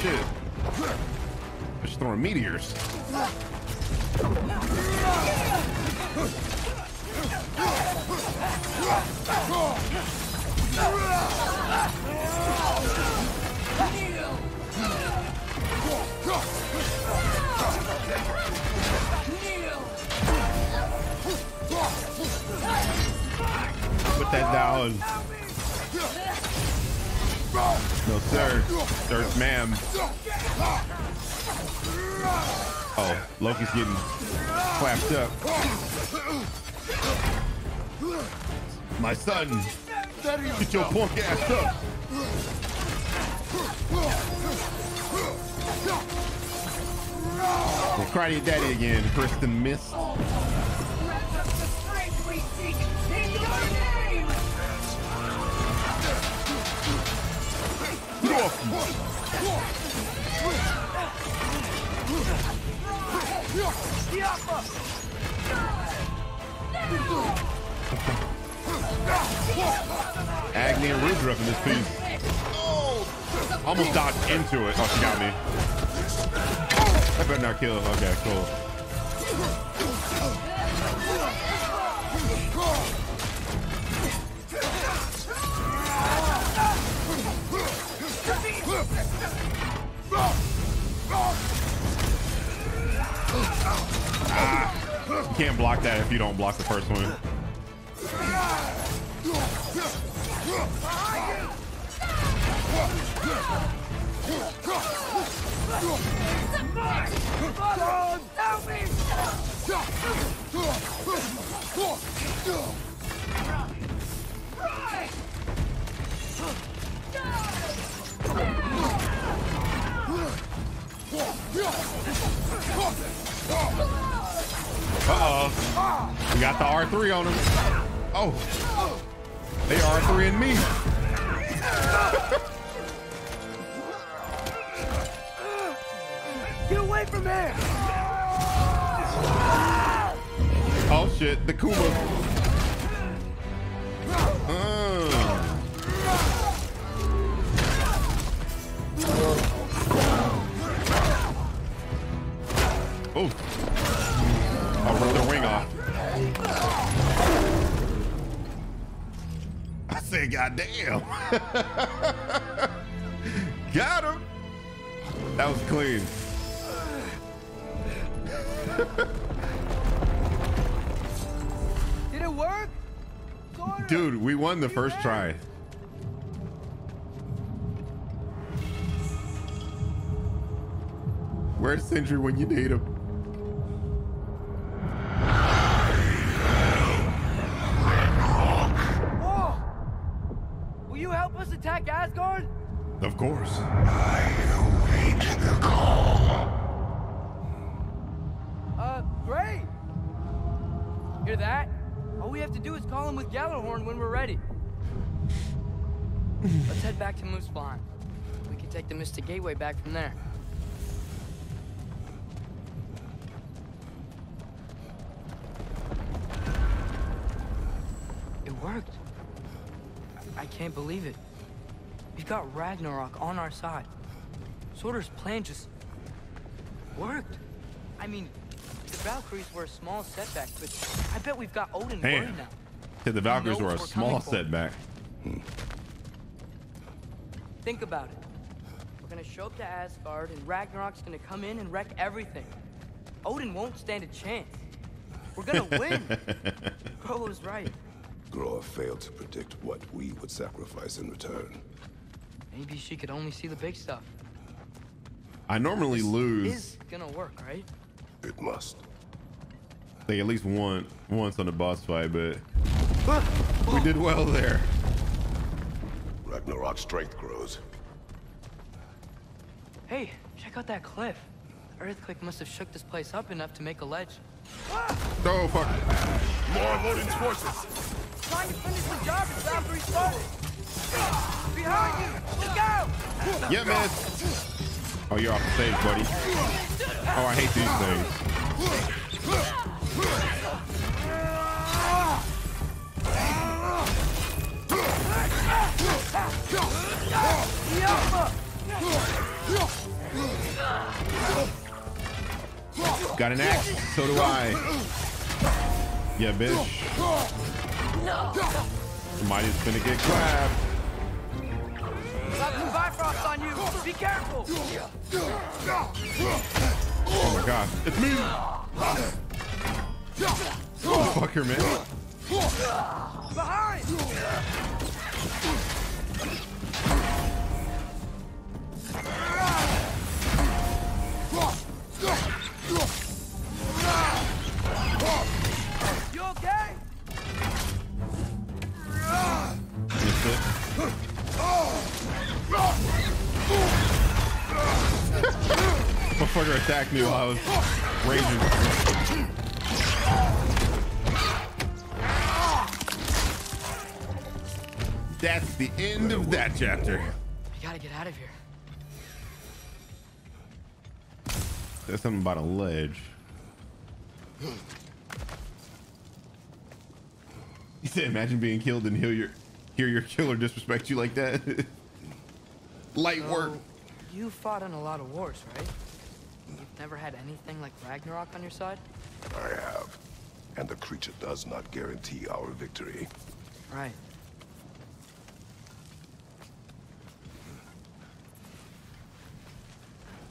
Shit. I'm just throwing meteors. Put that down. No, sir. Sir, ma'am. Oh, Loki's getting clapped up. My son, get your punk ass up. We'll cry to your daddy again, Kristen Mist. Agni and Rudra up in this piece. Almost dodged into it. Oh, she got me. I better not kill him. Okay, cool. Ah, you can't block that if you don't block the first one. Uh-oh. We got the R3 on him. Oh. They R3 in me. Get away from here. Oh shit, the Kuma. said, goddamn. Got him. That was clean. Did it work? Dude, we won the first try. Where's Sindri when you need him? Whoa. Will you help us attack Asgard? Of course. I await the call. Great. Hear that? All we have to do is call him with Gjallarhorn when we're ready. Let's head back to Muspelheim. We can take the Mystic Gateway back from there. Worked. I can't believe it. We've got Ragnarok on our side. Surtr's plan just worked. I mean, the Valkyries were a small setback, but I bet we've got Odin worried now. Yeah, the Valkyries were a small setback. Think about it. We're gonna show up to Asgard and Ragnarok's gonna come in and wreck everything. Odin won't stand a chance. We're gonna win. Bro was right. Groa failed to predict what we would sacrifice in return. Maybe she could only see the big stuff. I normally lose. It's gonna work, right? It must. Like at least once on the boss fight, but we did well there. Ragnarok's strength grows. Hey, check out that cliff. Earthquake must have shook this place up enough to make a ledge. Oh fuck! More of Odin's forces. Trying to finish the job is after he started. Behind you! Look out! Yeah, man. Oh, you're off the stage, buddy. Oh, I hate these things. Got an axe? So do I. Yeah, bitch. No. Might is gonna get grabbed. Got some Bifrost on you. Be careful. Oh my god, it's me. Oh, fuck your man. Behind. You okay? Motherfucker attacked me while I was raging. That's the end of that chapter. We gotta get out of here. There's something about a ledge. You said, imagine being killed and hear your killer disrespect you like that. Light work. You fought in a lot of wars, right? You've never had anything like Ragnarok on your side? I have. And the creature does not guarantee our victory. Right.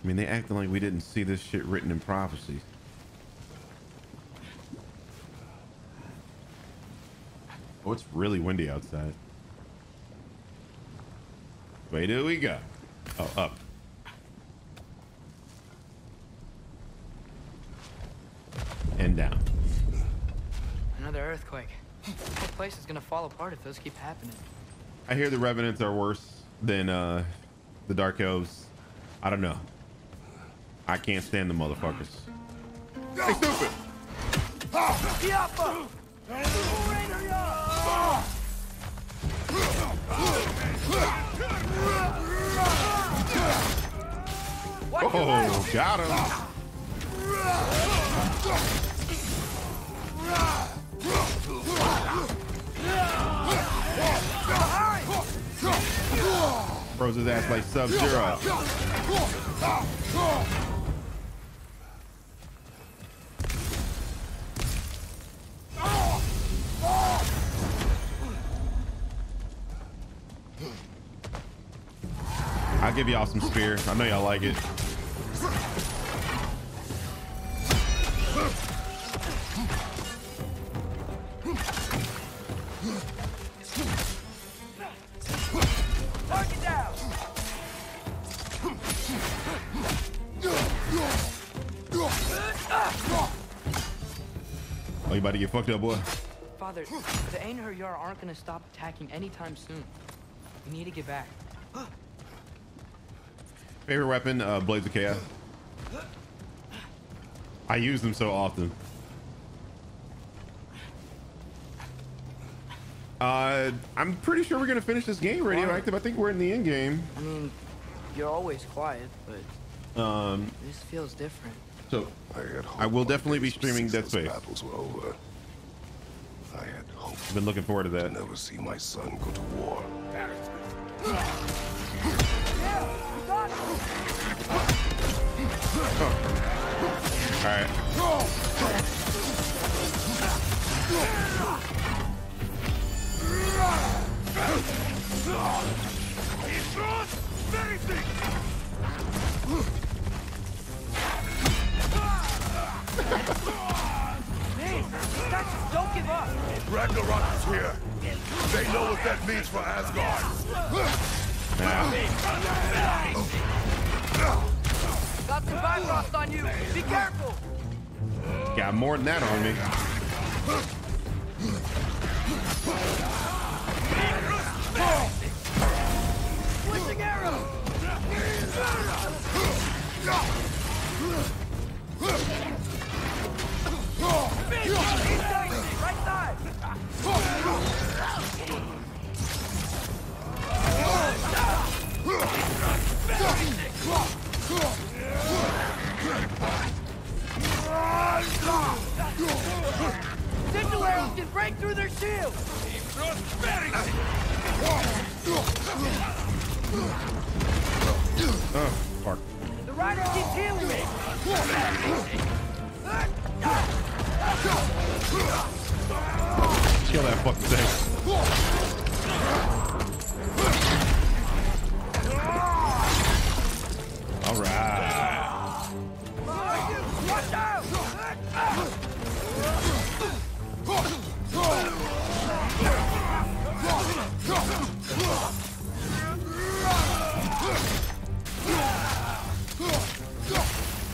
I mean, they acting like we didn't see this shit written in prophecies. Oh, it's really windy outside. Where do we go? Oh, up. And down. Another earthquake. This place is gonna fall apart if those keep happening. I hear the revenants are worse than the dark elves. I don't know. I can't stand the motherfuckers. Hey, stupid! Oh, got him. Froze his ass like Sub-Zero. I'll give y'all some spear. I know y'all like it. Oh, you about to get fucked up, boy. Father, the Einherjar aren't gonna stop attacking anytime soon. We need to get back. Favorite weapon, Blades of Chaos. I use them so often. I'm pretty sure we're gonna finish this game radioactive. I think we're in the end game. I mean, you're always quiet, but this feels different. So I will definitely be streaming Dead Space. Battles were over. I had hoped. I've been looking forward to that. Never see my son go to war. Oh. All right. Hey, don't give up. Ragnarok is here. They know what that means for Asgard. Got some Bifrost on you. Be careful. Got more than that on me. Pushing arrows. Right side. Single arrows can break through their shield. Oh, fuck. The rider keeps healing me. Kill that fucking thing. All right. Watch out.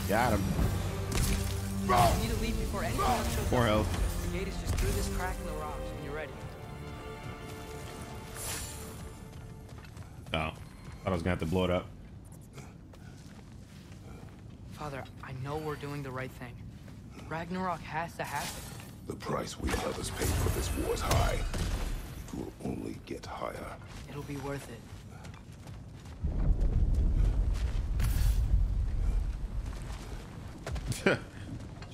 Got him. You need to leave before anyone else shows up. More health. Is just through this crack in the rocks when you're ready. Oh, thought I was gonna have to blow it up. Father, I know we're doing the right thing. Ragnarok has to happen. The price we others paid for this war is high. It will only get higher. It'll be worth it.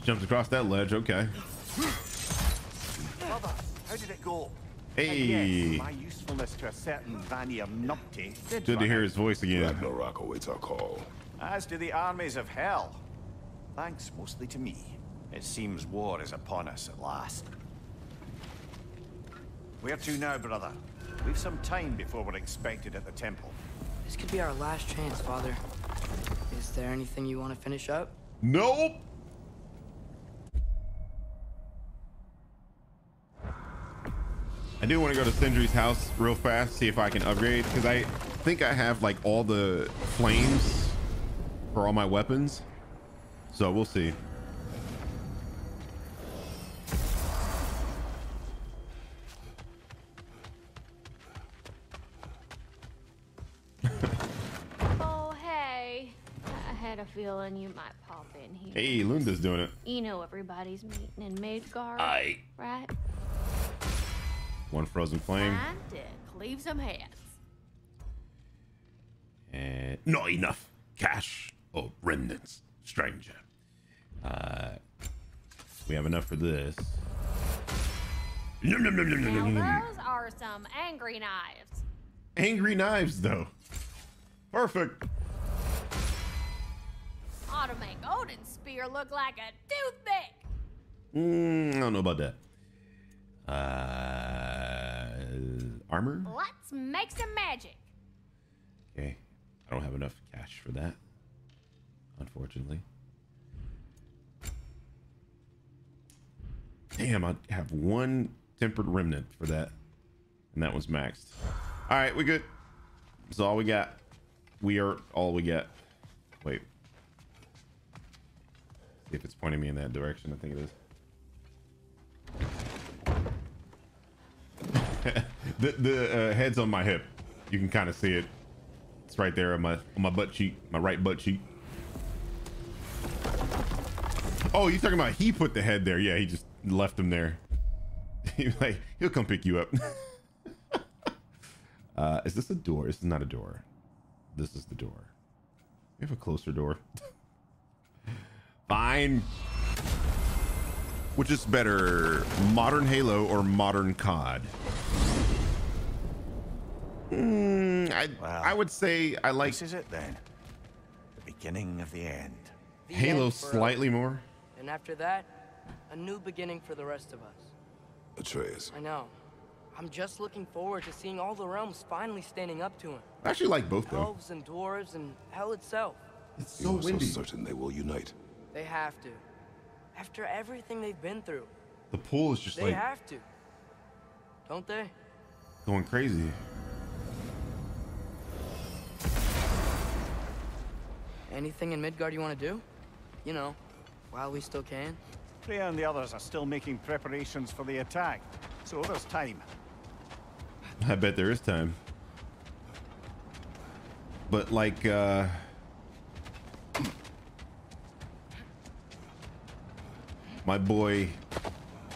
Jumped across that ledge, okay. Mother, how did it go? Hey, my usefulness to a certain Vanium Numpty. Good to hear his voice again. Ragnarok awaits our call. As do the armies of hell. Thanks mostly to me. It seems war is upon us at last. Where to now, brother? We've some time before we're expected at the temple. This could be our last chance, Father. Is there anything you want to finish up? Nope. I do want to go to Sindri's house real fast, see if I can upgrade, because I think I have like all the flames for all my weapons. So we'll see. Oh, hey. I had a feeling you might pop in here. Hey, Lunda's doing it. You know everybody's meeting in Midgard, right? One frozen flame. Leave some hands. And not enough cash or remnants, stranger. We have enough for this. Now those are some angry knives. Angry knives, though. Perfect. Ought to make Odin's spear look like a toothpick. I don't know about that. Armor? Let's make some magic. Okay. I I don't have enough cash for that, unfortunately. Damn, I have one tempered remnant for that, and that was maxed. All right, we're good. That's all we got. We are all we got. Wait. See if it's pointing me in that direction. I think it is. the head's on my hip. You can kind of see it. It's right there on my butt cheek, my right butt cheek. Oh, you're talking about he put the head there. Yeah, he just left him there. He's like, he'll come pick you up. Is this a door? This is not a door. This is the door. We have a closer door. Fine. Which is better, modern Halo or modern COD? I would say I like. This is it then. The beginning of the end. The Halo end slightly us. More. And after that, a new beginning for the rest of us. Atreus. I know. I'm just looking forward to seeing all the realms finally standing up to him. I actually like both though. Elves and dwarves and hell itself. It's so windy. So certain they will unite. They have to. After everything they've been through. The pool is just they like. They have to. Don't they? Going crazy. Anything in Midgard you want to do? You know, while we still can. Freya and the others are still making preparations for the attack. So there's time. I bet there is time. But like, my boy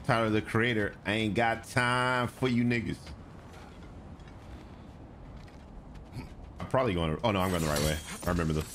Tyler the Creator, I ain't got time for you niggas. I'm probably going. Oh no, I'm going the right way. I remember this.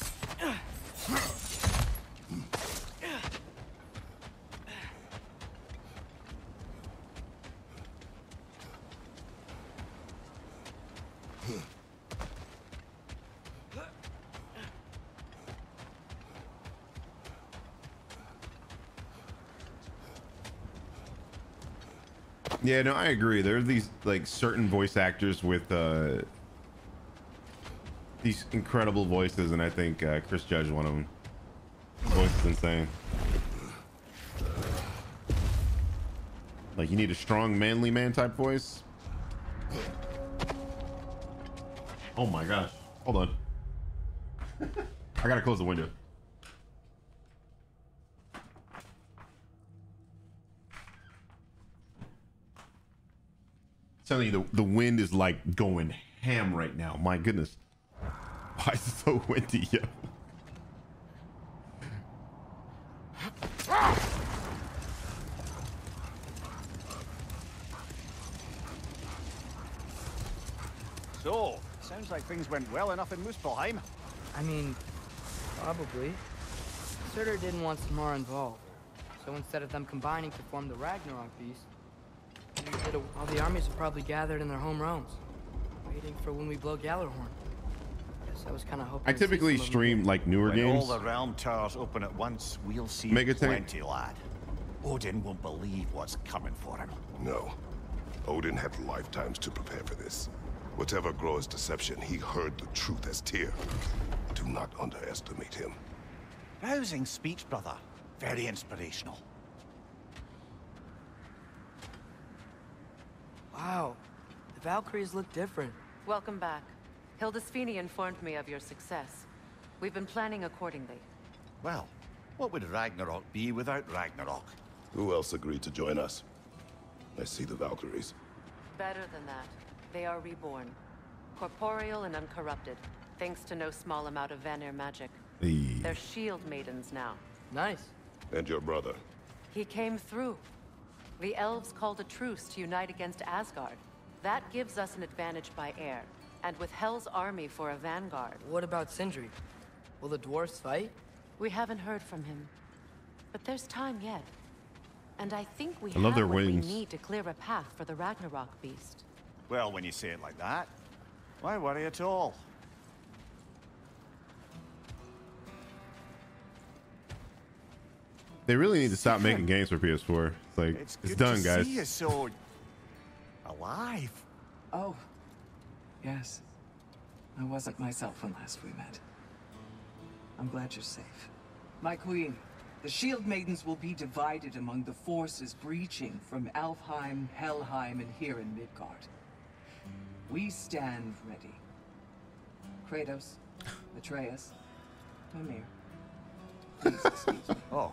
Yeah, no, I agree. There are these like certain voice actors with these incredible voices, and I think Chris Judge one of them. Voice is insane. Like you need a strong, manly man type voice. Oh my gosh! Hold on. I gotta close the window. Telling you, the wind is like going ham right now. My goodness, why is it so windy? Yeah. So sounds like things went well enough in Muspelheim. I mean, probably. Surtr didn't want Sinmara involved, so instead of them combining to form the Ragnarok beast. All the armies are probably gathered in their home realms, waiting for when we blow Gallerhorn. Guess I was kind of hoping. I typically stream like newer games. All the realm towers open at once. We'll see plenty, lad. Odin won't believe what's coming for him. No, Odin had lifetimes to prepare for this. Whatever Groa's deception, he heard the truth as Tyr. Do not underestimate him. Rousing speech, brother. Very inspirational. Wow, the Valkyries look different. Welcome back. Hildesvini informed me of your success. We've been planning accordingly. Well, what would Ragnarok be without Ragnarok? Who else agreed to join us? I see the Valkyries. Better than that. They are reborn. Corporeal and uncorrupted, thanks to no small amount of Vanir magic. They're shield maidens now. Nice. And your brother? He came through. The elves called a truce to unite against Asgard. That gives us an advantage by air, and with Hell's army for a vanguard. What about Sindri? Will the dwarves fight? We haven't heard from him, but there's time yet. And I think we have what we need to clear a path for the Ragnarok beast. Well, when you say it like that, why worry at all? They really need to stop making games for PS4. It's like it's done, guys. See you so alive. Oh, yes. I wasn't myself when last we met. I'm glad you're safe. My queen, the shield maidens will be divided among the forces breaching from Alfheim, Helheim, and here in Midgard. We stand ready. Kratos, Atreus, Mimir. Please excuse me. Oh.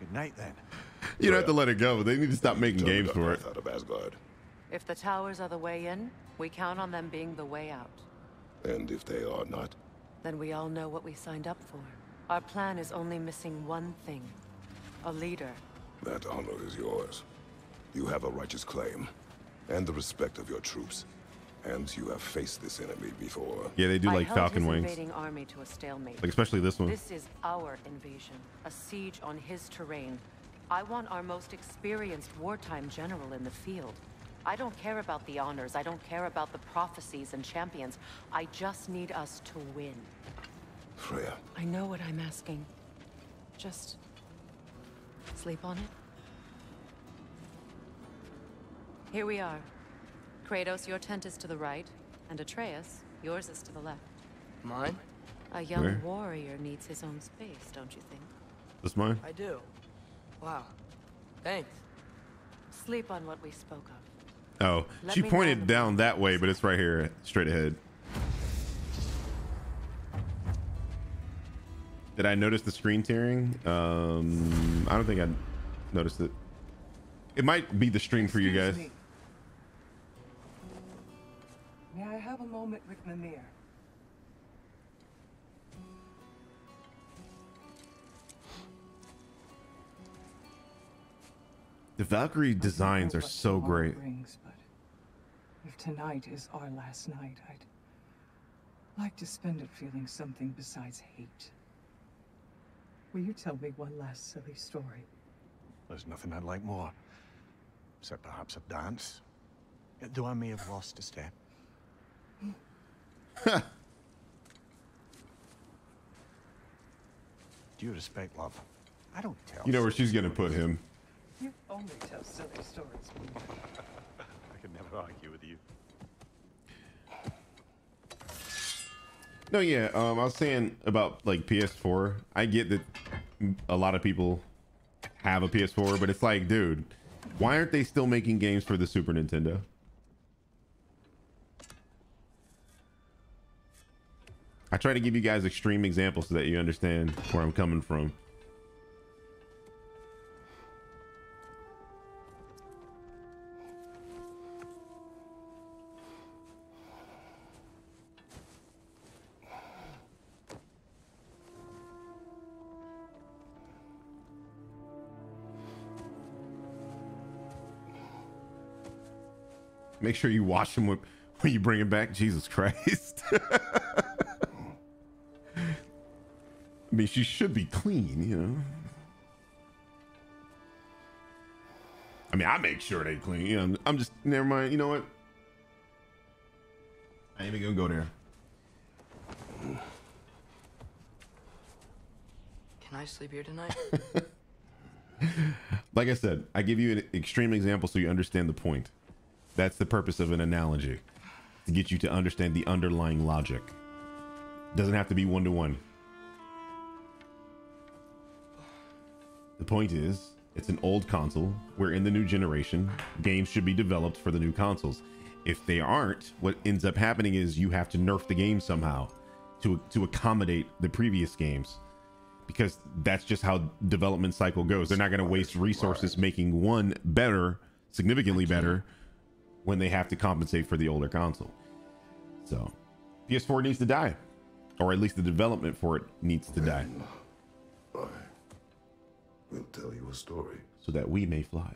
Good night, then. You don't have to let it go. They need to stop making games for it. Out of Asgard. If the towers are the way in, we count on them being the way out. And if they are not? Then we all know what we signed up for. Our plan is only missing one thing. A leader. That honor is yours. You have a righteous claim. And the respect of your troops. And you have faced this enemy before. Yeah, they do like Falcon Wings. Invading army to a stalemate. Like, especially this one. This is our invasion. A siege on his terrain. I want our most experienced wartime general in the field. I don't care about the honors. I don't care about the prophecies and champions. I just need us to win. Freya. I know what I'm asking. Just sleep on it. Here we are. Kratos, your tent is to the right, and Atreus, yours is to the left. Mine? A young warrior needs his own space, don't you think? That's mine? I do. Wow. Thanks. Sleep on what we spoke of. Oh, she pointed down that way, but it's right here, straight ahead. Did I notice the screen tearing? I don't think I noticed it. It might be the stream for you guys. May I have a moment with Mimir? The Valkyrie designs are so great. Brings, but if tonight is our last night, I'd like to spend it feeling something besides hate. Will you tell me one last silly story? There's nothing I'd like more, except perhaps a dance. Though I may have lost a step. Do you respect love? I don't tell. You know where she's gonna put him. You only tell silly stories. I could never argue with you. No, yeah. I was saying about like PS4. I get that a lot of people have a PS4, but it's like, dude, why aren't they still making games for the Super Nintendo? I try to give you guys extreme examples so that you understand where I'm coming from. Make sure you wash him when you bring him back. Jesus Christ. I mean, she should be clean, you know. I mean, I make sure they clean. You know, I'm just, never mind. You know what? I ain't even gonna go there. Can I sleep here tonight? Like I said, I give you an extreme example so you understand the point. That's the purpose of an analogy, to get you to understand the underlying logic. Doesn't have to be one-to-one. The point is, it's an old console. We're in the new generation. Games should be developed for the new consoles. If they aren't, what ends up happening is you have to nerf the game somehow to accommodate the previous games, because that's just how development cycle goes. They're not going to waste resources making one better, significantly better, when they have to compensate for the older console. So PS4 needs to die, or at least the development for it needs to die. I will tell you a story so that we may fly.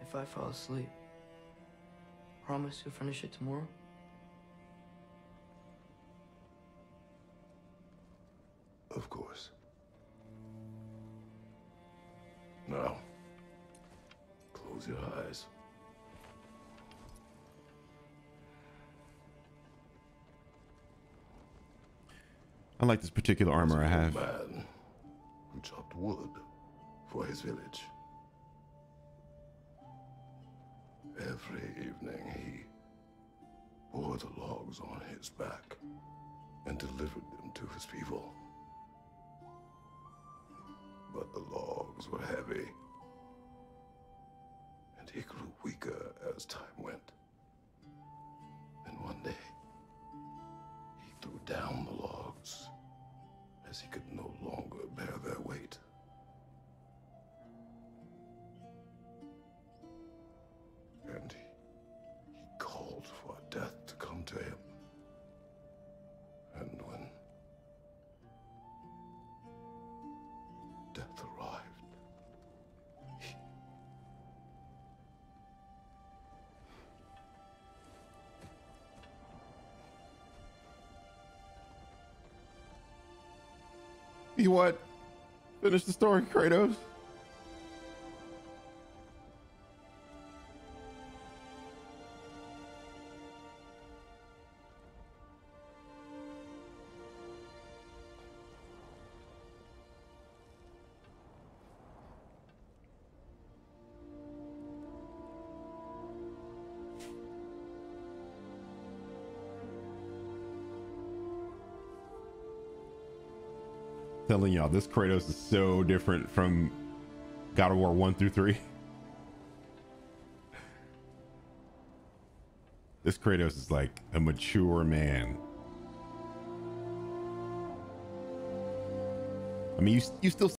If I fall asleep, promise you'll finish it tomorrow. Of course. Now, close your eyes. I like this particular armor I have. Man who chopped wood for his village. Every evening he bore the logs on his back and delivered them to his people. But the logs were heavy, and he grew weaker as time went. Then one day, he threw down the logs as he could no longer bear their weight. And he called for death to come to him. And when death arrived, he what? Finish the story, Kratos. Telling y'all, this Kratos is so different from God of War 1 through 3. This Kratos is like a mature man. I mean, you still